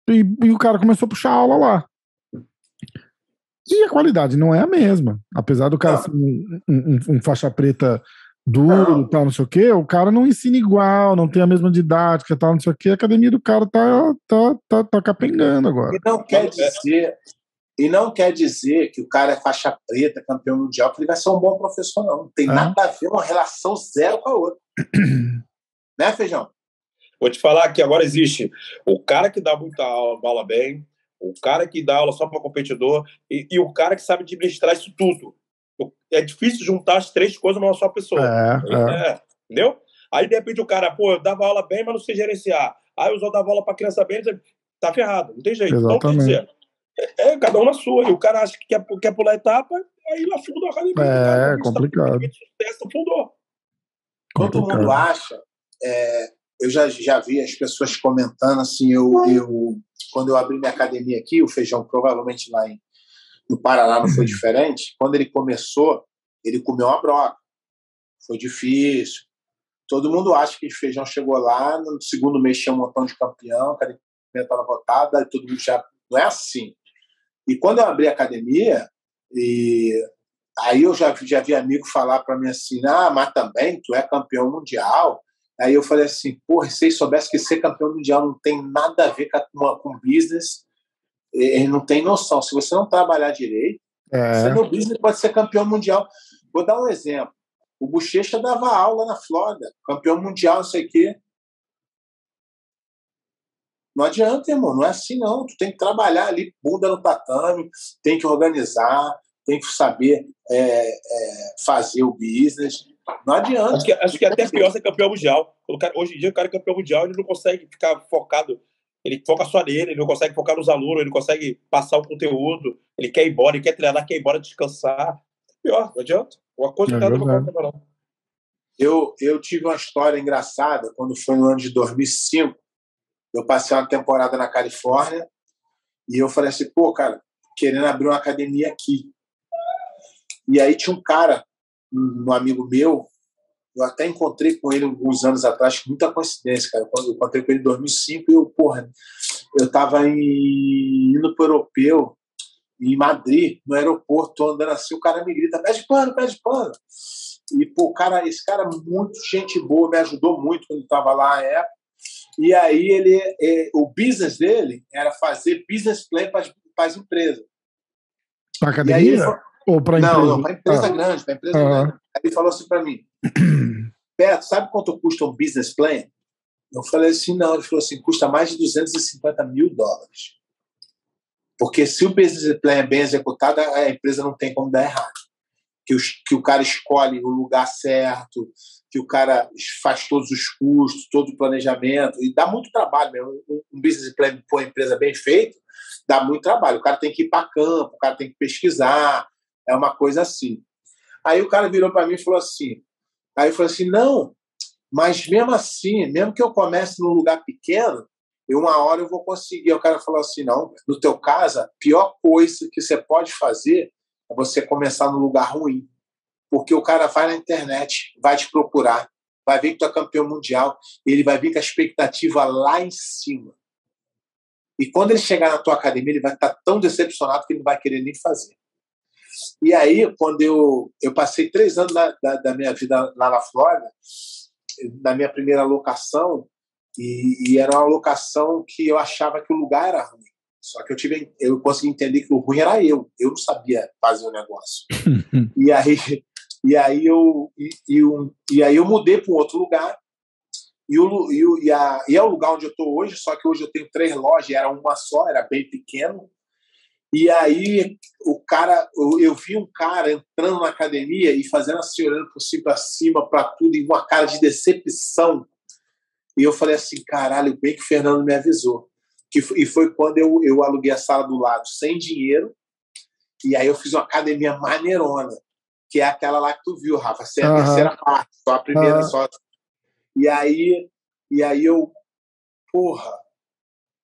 e o cara começou a puxar aula lá. E a qualidade não é a mesma. Apesar do cara ser um faixa preta duro, tal, não sei o quê, o cara não ensina igual, não tem a mesma didática, tal, não sei o quê. A academia do cara tá capengando agora. E não quer dizer que o cara é faixa preta, campeão mundial, que ele vai ser um bom professor, não. Não tem nada a ver, uma relação zero com a outra. Né, Feijão? Vou te falar que agora existe o cara que dá muita aula bem, o cara que dá aula só para competidor e o cara que sabe administrar isso tudo. É difícil juntar as 3 coisas numa só pessoa. Entendeu? Aí, de repente, o cara, pô, eu dava aula bem, mas não sei gerenciar. Aí eu só dava aula para criança bem, tá ferrado, não tem jeito. Exatamente. Não tem jeito. Cada um na sua, e o cara acha que quer pular etapa, aí lá fundou a academia. É complicado. Todo mundo acha, eu já vi as pessoas comentando assim, quando eu abri minha academia aqui, o Feijão provavelmente lá no Paraná não foi diferente, quando ele começou, ele comeu uma broca, foi difícil, todo mundo acha que o Feijão chegou lá, no segundo mês tinha um montão de campeão, a academia estava votada, todo mundo já... Não é assim. E quando eu abri a academia, aí eu já vi amigo falar para mim assim, mas também tu é campeão mundial. Aí eu falei assim, porra, se eles soubessem que ser campeão mundial não tem nada a ver com business, eles não tem noção. Se você não trabalhar direito, você no business pode ser campeão mundial. Vou dar um exemplo. O Buchecha dava aula na Flórida, campeão mundial, não sei o quê. Não adianta, irmão, não é assim não. Tu tem que trabalhar ali, bunda no tatame, tem que organizar, tem que saber fazer o business. Não adianta. Acho que até pior ser campeão mundial. Hoje em dia o cara é campeão mundial, ele não consegue ficar focado. Ele foca só nele, ele não consegue focar nos alunos, ele não consegue passar o conteúdo, ele quer ir embora, ele quer treinar, quer ir embora descansar. Pior, não adianta. Uma coisa que não. Eu tive uma história engraçada quando foi no ano de 2005. Eu passei uma temporada na Califórnia e eu falei assim, pô, cara, querendo abrir uma academia aqui. E aí tinha um cara, um amigo meu, eu até encontrei com ele uns anos atrás, com muita coincidência, cara. Eu encontrei com ele em 2005 e eu, porra, eu tava indo pro europeu, em Madrid, no aeroporto, andando assim, o cara me grita, pé de pano, pé de pano. E, pô, cara, esse cara muito gente boa, me ajudou muito quando eu tava lá na época. E aí o business dele era fazer business plan para as empresas. Para a academia? Ou para a empresa? Não, para a empresa grande. Pra empresa grande. Aí ele falou assim para mim, Beto, sabe quanto custa um business plan? Eu falei assim, não. Ele falou assim, custa mais de $250 mil. Porque se o business plan é bem executado, a empresa não tem como dar errado. Que o cara escolhe o lugar certo, que o cara faz todos os custos, todo o planejamento, e dá muito trabalho mesmo. Um business plan para uma empresa bem feita dá muito trabalho. O cara tem que ir para campo, o cara tem que pesquisar, é uma coisa assim. Aí o cara virou para mim e falou assim, aí eu falei assim, não, mas mesmo assim, mesmo que eu comece num lugar pequeno, uma hora eu vou conseguir. Aí o cara falou assim, não, no teu caso, a pior coisa que você pode fazer é você começar num lugar ruim. Porque o cara vai na internet, vai te procurar, vai ver que tu é campeão mundial, ele vai vir com a expectativa lá em cima. E quando ele chegar na tua academia, ele vai estar tão decepcionado que ele não vai querer nem fazer. E aí, quando eu passei 3 anos da minha vida lá na Flórida, na minha primeira locação, e era uma locação que eu achava que o lugar era ruim. Só que eu consegui entender que o ruim era eu. Eu não sabia fazer o negócio. E aí eu mudei para um outro lugar e é o lugar onde eu estou hoje, só que hoje eu tenho 3 lojas, era uma só, era bem pequeno. E aí eu vi um cara entrando na academia e fazendo assim, olhando por cima para cima, para tudo, e uma cara de decepção. E eu falei assim, caralho, bem que o Fernando me avisou. E foi quando eu aluguei a sala do lado sem dinheiro, e aí eu fiz uma academia maneirona, que é aquela lá que tu viu, Rafa. Essa é a terceira parte, só a primeira. Só. E aí eu... Porra!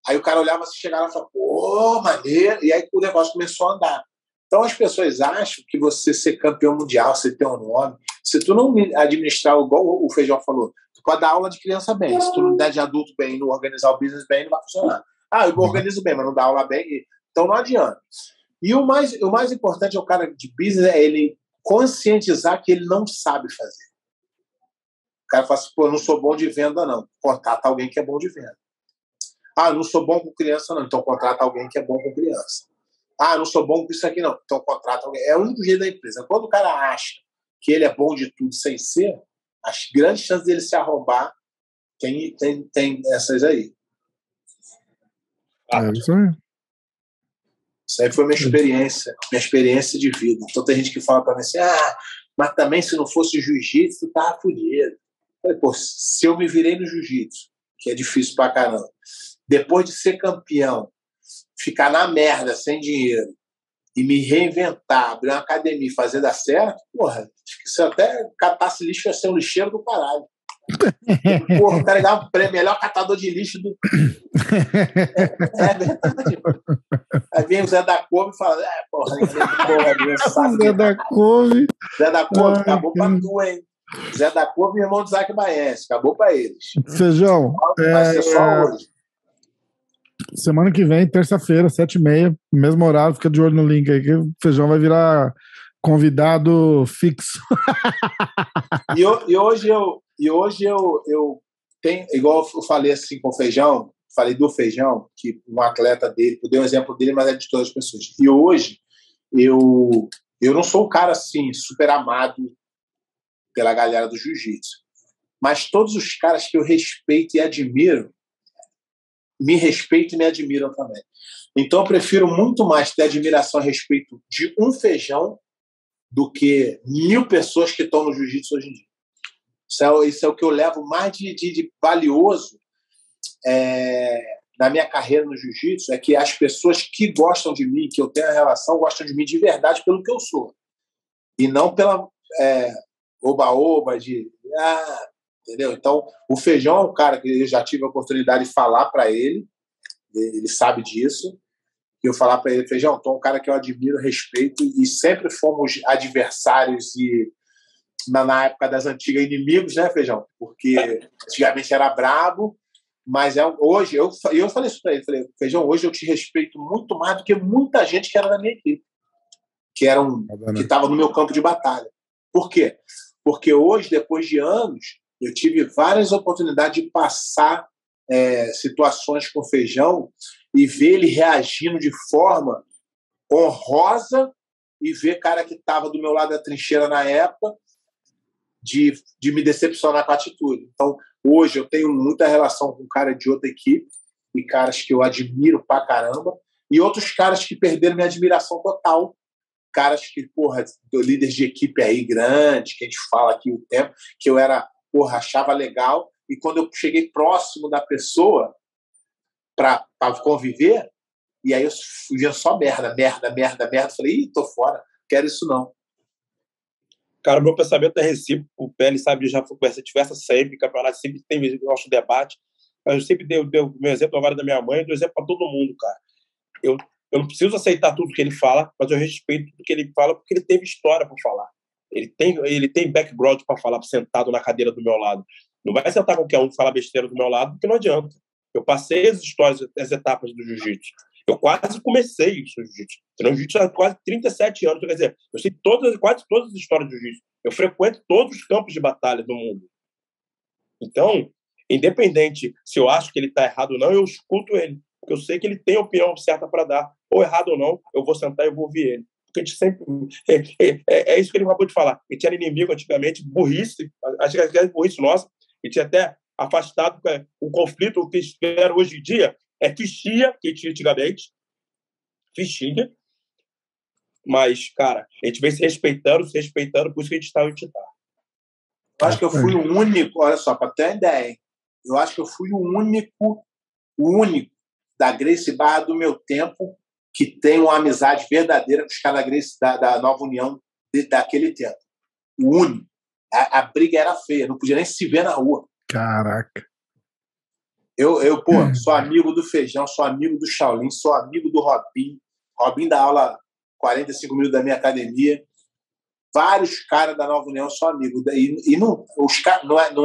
Aí o cara olhava assim, chegava lá e falava, pô, maneiro! E aí o negócio começou a andar. Então as pessoas acham que você ser campeão mundial, você ter um nome, se tu não administrar, igual o Feijão falou, tu pode dar aula de criança bem, se tu não der de adulto bem, não organizar o business bem, não vai funcionar. Ah, eu organizo bem, mas não dá aula bem, então não adianta. E o mais importante é o cara de business, é ele conscientizar que ele não sabe fazer. O cara fala assim, pô, eu não sou bom de venda, não. Contrata alguém que é bom de venda. Ah, eu não sou bom com criança, não. Então contrata alguém que é bom com criança. Ah, eu não sou bom com isso aqui, não. Então contrata alguém. É o único jeito da empresa. Quando o cara acha que ele é bom de tudo sem ser, as grandes chances dele se arrombar tem essas aí. É isso aí. Isso aí foi minha experiência de vida. Então tem gente que fala pra mim assim, ah, mas também se não fosse jiu-jitsu, tava fudido. Falei, pô, se eu me virei no jiu-jitsu, que é difícil pra caramba, depois de ser campeão, ficar na merda, sem dinheiro, e me reinventar, abrir uma academia e fazer dar certo, porra, se eu até catasse lixo, ia ser um lixeiro do caralho. Porra, o cara ganhava um prêmio, melhor catador de lixo do... É verdade. Aí vem o Zé da Couve e fala, Zé da Couve acabou pra tu, hein? Zé da Couve e irmão do Isaac Baense, acabou pra eles. Feijão, vai ser só hoje. Semana que vem, terça-feira, 7h30, mesmo horário, fica de olho no link aí que o Feijão vai virar convidado fixo. E hoje eu tenho, igual eu falei assim com o Feijão, falei do Feijão, que um atleta dele, eu dei um exemplo dele, mas é de todas as pessoas. E hoje eu não sou um cara assim, super amado pela galera do jiu-jitsu, mas todos os caras que eu respeito e admiro, me respeitam e me admiram também. Então, eu prefiro muito mais ter admiração a respeito de um feijão do que 1000 pessoas que estão no jiu-jitsu hoje em dia. Isso é o que eu levo mais de valioso na minha carreira no jiu-jitsu, é que as pessoas que gostam de mim, que eu tenho a relação, gostam de mim de verdade pelo que eu sou. E não pela oba-oba de... entendeu? Então, o Feijão é um cara que eu já tive a oportunidade de falar para ele, ele sabe disso, e eu falar para ele: Feijão, tu é um cara que eu admiro, respeito, e sempre fomos adversários, e na época das antigas, inimigos, né, Feijão? Porque antigamente era brabo, mas hoje, eu falei isso para ele, falei: Feijão, hoje eu te respeito muito mais do que muita gente que era da minha equipe, que estava no meu campo de batalha. Por quê? Porque hoje, depois de anos, eu tive várias oportunidades de passar situações com o Feijão e ver ele reagindo de forma honrosa, e ver cara que estava do meu lado da trincheira na época de me decepcionar com a atitude. Então, hoje eu tenho muita relação com cara de outra equipe e caras que eu admiro pra caramba, e outros caras que perderam minha admiração total. Caras que, líderes de equipe aí grande, que a gente fala aqui o tempo, que eu era... achava legal, e quando eu cheguei próximo da pessoa para conviver, e aí eu fugia só merda, falei: ih, tô fora, quero isso não. Cara, meu pensamento é recíproco. O Pé sabe, já conversa diversa sempre, campeonato sempre tem nosso debate. Eu sempre dei o meu exemplo agora da minha mãe, do exemplo para todo mundo, cara. Eu não preciso aceitar tudo que ele fala, mas eu respeito tudo que ele fala, porque ele teve história para falar. Ele tem background para falar, sentado na cadeira do meu lado. Não vai sentar qualquer um e falar besteira do meu lado, porque não adianta. Eu passei as histórias, as etapas do jiu-jitsu. Eu quase comecei isso no jiu-jitsu. No jiu-jitsu há quase 37 anos. Quer dizer, eu sei quase todas as histórias do jiu-jitsu. Eu frequento todos os campos de batalha do mundo. Então, independente se eu acho que ele está errado ou não, eu escuto ele. Porque eu sei que ele tem a opinião certa para dar. Ou errado ou não, eu vou sentar e eu vou ouvir ele. A gente sempre... É isso que ele acabou de falar. Ele tinha inimigo antigamente, burrice, acho que era burrice nossa, ele tinha até afastado o conflito que espera hoje em dia, é fichinha, que tinha antigamente, fichinha, mas, cara, a gente vem se respeitando, por isso que a gente está onde está. Eu acho que eu fui o único, olha só, para ter uma ideia, hein? Eu acho que eu fui o único da Grace Barra do meu tempo que tem uma amizade verdadeira com os caras da Nova União daquele tempo. O único. A briga era feia, não podia nem se ver na rua. Caraca. Eu sou amigo do Feijão, sou amigo do Shaolin, sou amigo do Robin. Robin dá aula 45 minutos da minha academia. Vários caras da Nova União são amigos. E não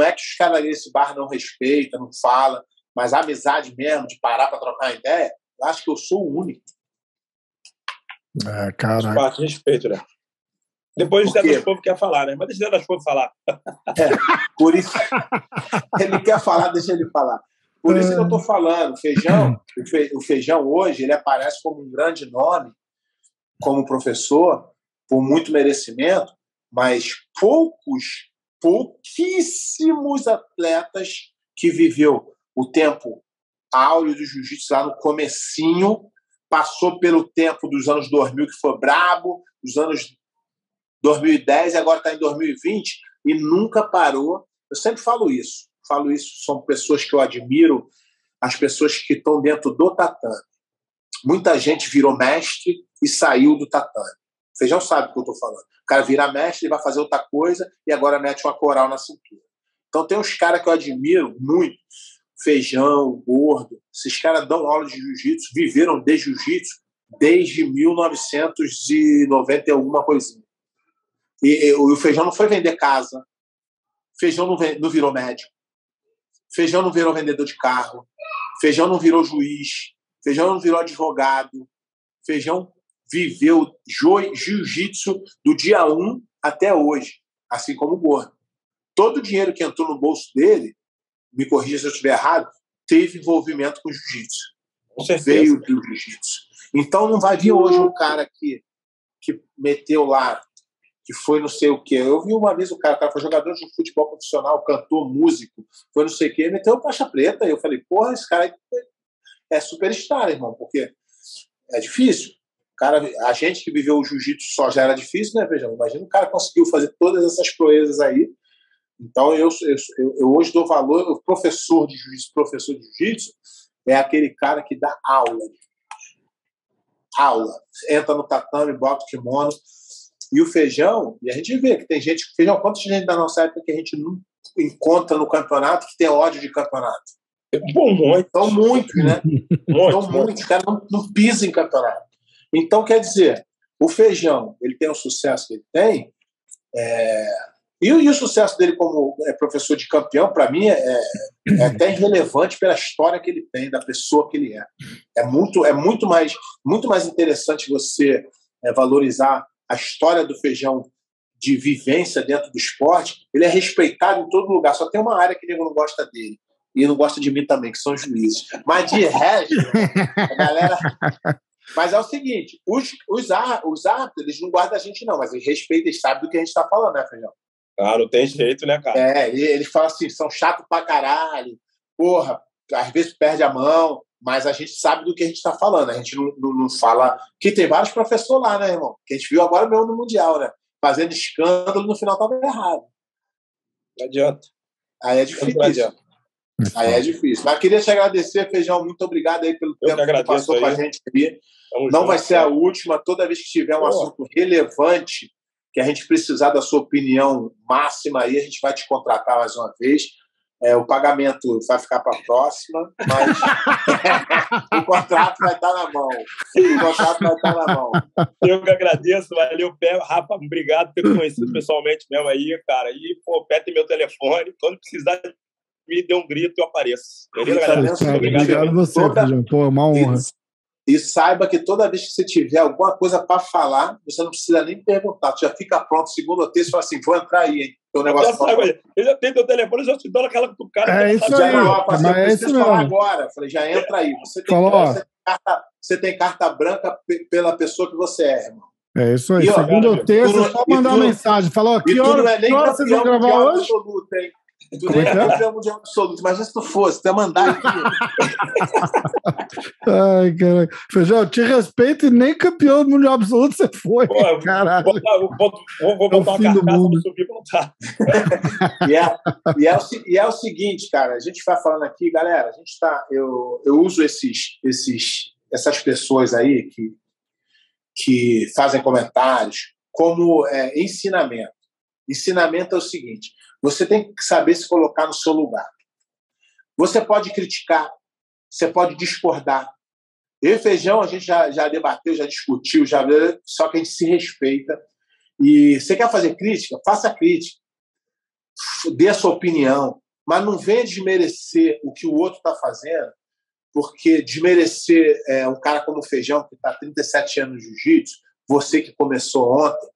é que os caras desse bar não respeitam, não falam, mas a amizade mesmo, de parar para trocar uma ideia, eu acho que eu sou o único. Ah, caraca. Parte, respeito, né? Depois o Zé das Povos quer falar, né? Mas deixa o Zé das Povos falar. Por isso ele quer falar, deixa ele falar. Por isso que eu estou falando. O Feijão hoje, ele aparece como um grande nome, como professor, por muito merecimento, mas pouquíssimos atletas que viveu o tempo áureo do jiu-jitsu lá no comecinho, passou pelo tempo dos anos 2000, que foi brabo, dos anos 2010, e agora está em 2020, e nunca parou. Eu sempre falo isso. São pessoas que eu admiro, as pessoas que estão dentro do tatame. Muita gente virou mestre e saiu do tatame. Vocês já sabem o que eu estou falando. O cara vira mestre, ele vai fazer outra coisa, e agora mete uma coral na cintura. Então tem uns caras que eu admiro muito, Feijão, Gordo, esses caras dão aula de jiu-jitsu, viveram de jiu-jitsu desde 1990 alguma coisinha. E o Feijão não foi vender casa, Feijão não virou médico, Feijão não virou vendedor de carro, Feijão não virou juiz, Feijão não virou advogado, Feijão viveu jiu-jitsu do dia 1 até hoje, assim como o Gordo. Todo o dinheiro que entrou no bolso dele, me corrija se eu estiver errado, teve envolvimento com o jiu-jitsu. Com certeza. Veio do jiu-jitsu. Então não vai vir hoje um cara que meteu lá, que foi não sei o quê. Eu vi uma vez o cara foi jogador de futebol profissional, cantor, músico, foi não sei o quê, meteu faixa preta. E eu falei: porra, esse cara aí é superstar, irmão, porque é difícil. Cara, a gente que viveu o jiu-jitsu só já era difícil, né, Feijão? Imagina o cara conseguiu fazer todas essas proezas aí. Então, eu hoje dou valor, o professor de jiu-jitsu é aquele cara que dá aula. Aula. Entra no tatame, bota o kimono. E o Feijão, e a gente vê que tem gente... Feijão, quanta gente da nossa época que a gente não encontra no campeonato que tem ódio de campeonato? Bom, muito. Então, muitos, né? Então, muitos. Os caras não pisam em campeonato. Então, quer dizer, o Feijão, ele tem o sucesso que ele tem... E o sucesso dele como professor de campeão, para mim, é até irrelevante pela história que ele tem, da pessoa que ele é. É muito mais interessante você valorizar a história do Feijão de vivência dentro do esporte. Ele é respeitado em todo lugar. Só tem uma área que ninguém não gosta dele. E não gosta de mim também, que são os juízes. Mas de resto, a galera... Mas é o seguinte, os árbitros, eles não guardam a gente, não. Mas eles respeitam e sabem do que a gente está falando, né, Feijão? Ah, não tem jeito, né, cara? Eles falam assim, são chatos pra caralho, porra, às vezes perde a mão, mas a gente sabe do que a gente tá falando, a gente não fala... Que tem vários professores lá, né, irmão? Que a gente viu agora mesmo no Mundial, né? Fazendo escândalo, no final tava errado. Não adianta. Aí é difícil. Não adianta. Aí é difícil. Mas queria te agradecer, Feijão, muito obrigado aí pelo tempo que passou aí com a gente aqui. Não vai ser a última, toda vez que tiver um assunto relevante... que a gente precisar da sua opinião máxima aí, a gente vai te contratar mais uma vez. O pagamento vai ficar para a próxima, mas o contrato vai estar na mão. O contrato vai estar na mão. Eu que agradeço, valeu, Pé. Rafa, obrigado por ter me conhecido pessoalmente mesmo aí, cara. E, pô, Pé tem meu telefone. Quando precisar, me dê um grito e eu apareço. Beleza, galera? Obrigado a você, Feijão. Pô, é uma honra. E saiba que toda vez que você tiver alguma coisa para falar, você não precisa nem perguntar. Você já fica pronto, segundo ou terça, e fala assim, vou entrar aí, hein? Teu negócio eu já tenho teu telefone, eu já te dou naquela do cara. É isso aí. Eu preciso falar agora. Falei, já entra aí. Você tem carta branca pela pessoa que você é, irmão. É isso aí. E, ó, segundo ou terça, é só mandar uma mensagem. Falou, que hora vocês vão gravar hoje? Absoluto, hein? Tu nem é campeão mundial absoluto, imagina se tu fosse, até mandar aqui. Ai, caralho. Feijão, eu te respeito e nem campeão mundial absoluto você foi. Pô, caralho. Vou botar uma carcaça pra subir e voltar. E é o seguinte, cara, a gente vai falando aqui, galera, a gente tá. Eu uso essas pessoas aí que fazem comentários como ensinamento. Ensinamento é o seguinte. Você tem que saber se colocar no seu lugar. Você pode criticar, você pode discordar. Eu e Feijão, a gente já debateu, já discutiu, só que a gente se respeita. E você quer fazer crítica? Faça crítica. Dê a sua opinião. Mas não venha desmerecer o que o outro está fazendo, porque desmerecer um cara como o Feijão, que está há 37 anos no jiu-jitsu, você que começou ontem,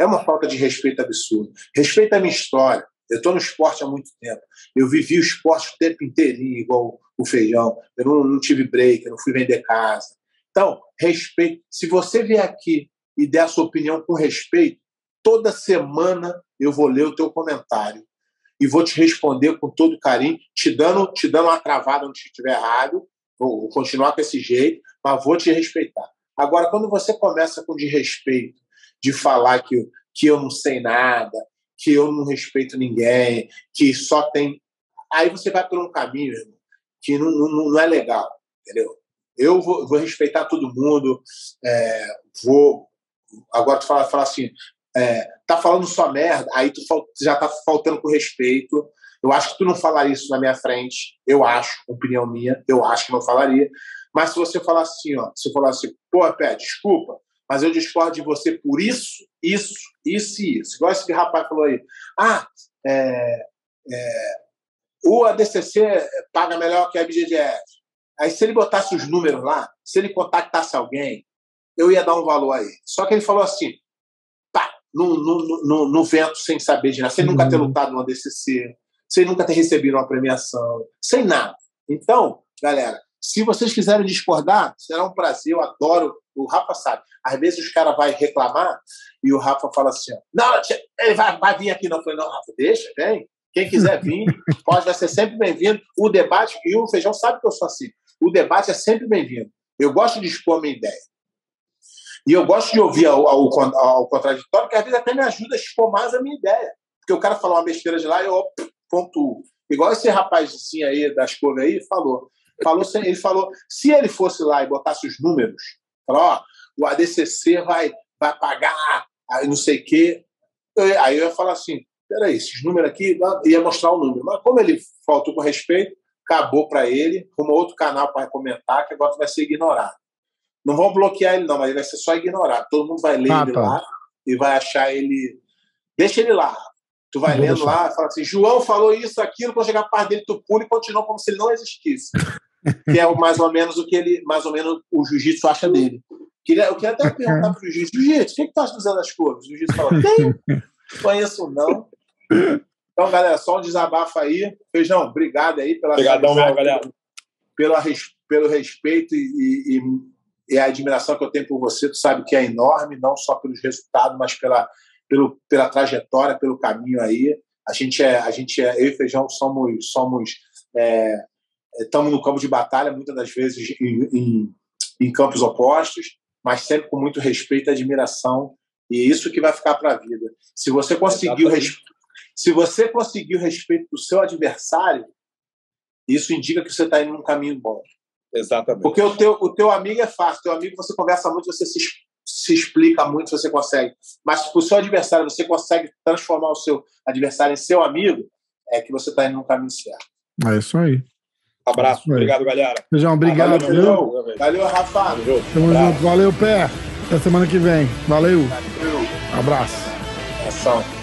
é uma falta de respeito absurda. Respeita a minha história. Eu estou no esporte há muito tempo. Eu vivi o esporte o tempo inteirinho, igual o Feijão. Eu não tive break, eu não fui vender casa. Então, respeito. Se você vier aqui e der a sua opinião com respeito, toda semana eu vou ler o teu comentário e vou te responder com todo carinho, te dando uma travada onde estiver errado, vou continuar com esse jeito, mas vou te respeitar. Agora, quando você começa com desrespeito, de falar que eu não sei nada, que eu não respeito ninguém, que só tem... Aí você vai por um caminho, irmão, que não é legal, entendeu? Eu vou respeitar todo mundo, vou... Agora tu fala assim, tá falando só merda, aí tu já tá faltando com respeito, eu acho que tu não falaria isso na minha frente, eu acho, opinião minha, eu acho que não falaria, mas se você falar assim, ó, se eu falar assim, pô, Pé, desculpa, mas eu discordo de você por isso, isso, isso e isso. Igual esse rapaz falou aí. O ADCC paga melhor que a IBJJF. Aí se ele botasse os números lá, se ele contactasse alguém, eu ia dar um valor aí. Só que ele falou assim, pá, no vento, sem saber de nada, sem nunca ter lutado no ADCC, sem nunca ter recebido uma premiação, sem nada. Então, galera, se vocês quiserem discordar, será um prazer, eu adoro. O Rafa sabe. Às vezes os caras vão reclamar e o Rafa fala assim, ó, não, ele vai vir aqui. Não, eu falei, não, Rafa, deixa, vem. Quem quiser vir, pode, vai ser sempre bem-vindo. O debate, e o Feijão sabe que eu sou assim. o debate é sempre bem-vindo. Eu gosto de expor a minha ideia. E eu gosto de ouvir ao contraditório, que às vezes até me ajuda a expor mais a minha ideia. Porque o cara falou uma besteira de lá e eu pontuo. Igual esse rapazinho aí da escova aí falou. Ele falou, se ele fosse lá e botasse os números, falou, ó, o ADCC vai pagar, aí não sei o quê. Aí eu ia falar assim, peraí, esses números aqui, ia mostrar o número. Mas como ele faltou com respeito, acabou para ele, arrumou outro canal para comentar, que agora vai ser ignorado. Não vão bloquear ele não, mas ele vai ser só ignorado. Todo mundo vai ler ele lá e vai achar ele... Deixa ele lá. Tu vai lendo lá, fala assim, João falou isso, aquilo, quando chegar a parte dele, tu pula e continua como se ele não existisse. Que é mais ou menos o que ele, mais ou menos o jiu-jitsu acha dele. Eu queria até perguntar pro jiu-jitsu, jiu-jitsu, o que tu acha usando as cores? O jiu-jitsu fala, conheço não. Então, galera, só um desabafo aí. Feijão, obrigado aí pela pelo respeito e a admiração que eu tenho por você. Tu sabe que é enorme, não só pelos resultados, mas pela trajetória, pelo caminho aí. Eu e Feijão estamos no campo de batalha, muitas das vezes em campos opostos, mas sempre com muito respeito e admiração. E isso que vai ficar para a vida. Se você conseguir o respeito do seu adversário, isso indica que você está indo num caminho bom. Exatamente. Porque o teu amigo é fácil. Teu amigo, você conversa muito, você se explica muito, você consegue. Mas se o seu adversário, você consegue transformar o seu adversário em seu amigo, é que você está indo num caminho certo. É isso aí. Abraço. É isso aí. Obrigado, galera. Feijão, obrigado. Valeu, Rafa. Tamo junto. Valeu, Pé. Até semana que vem. Valeu. Abraço. É só.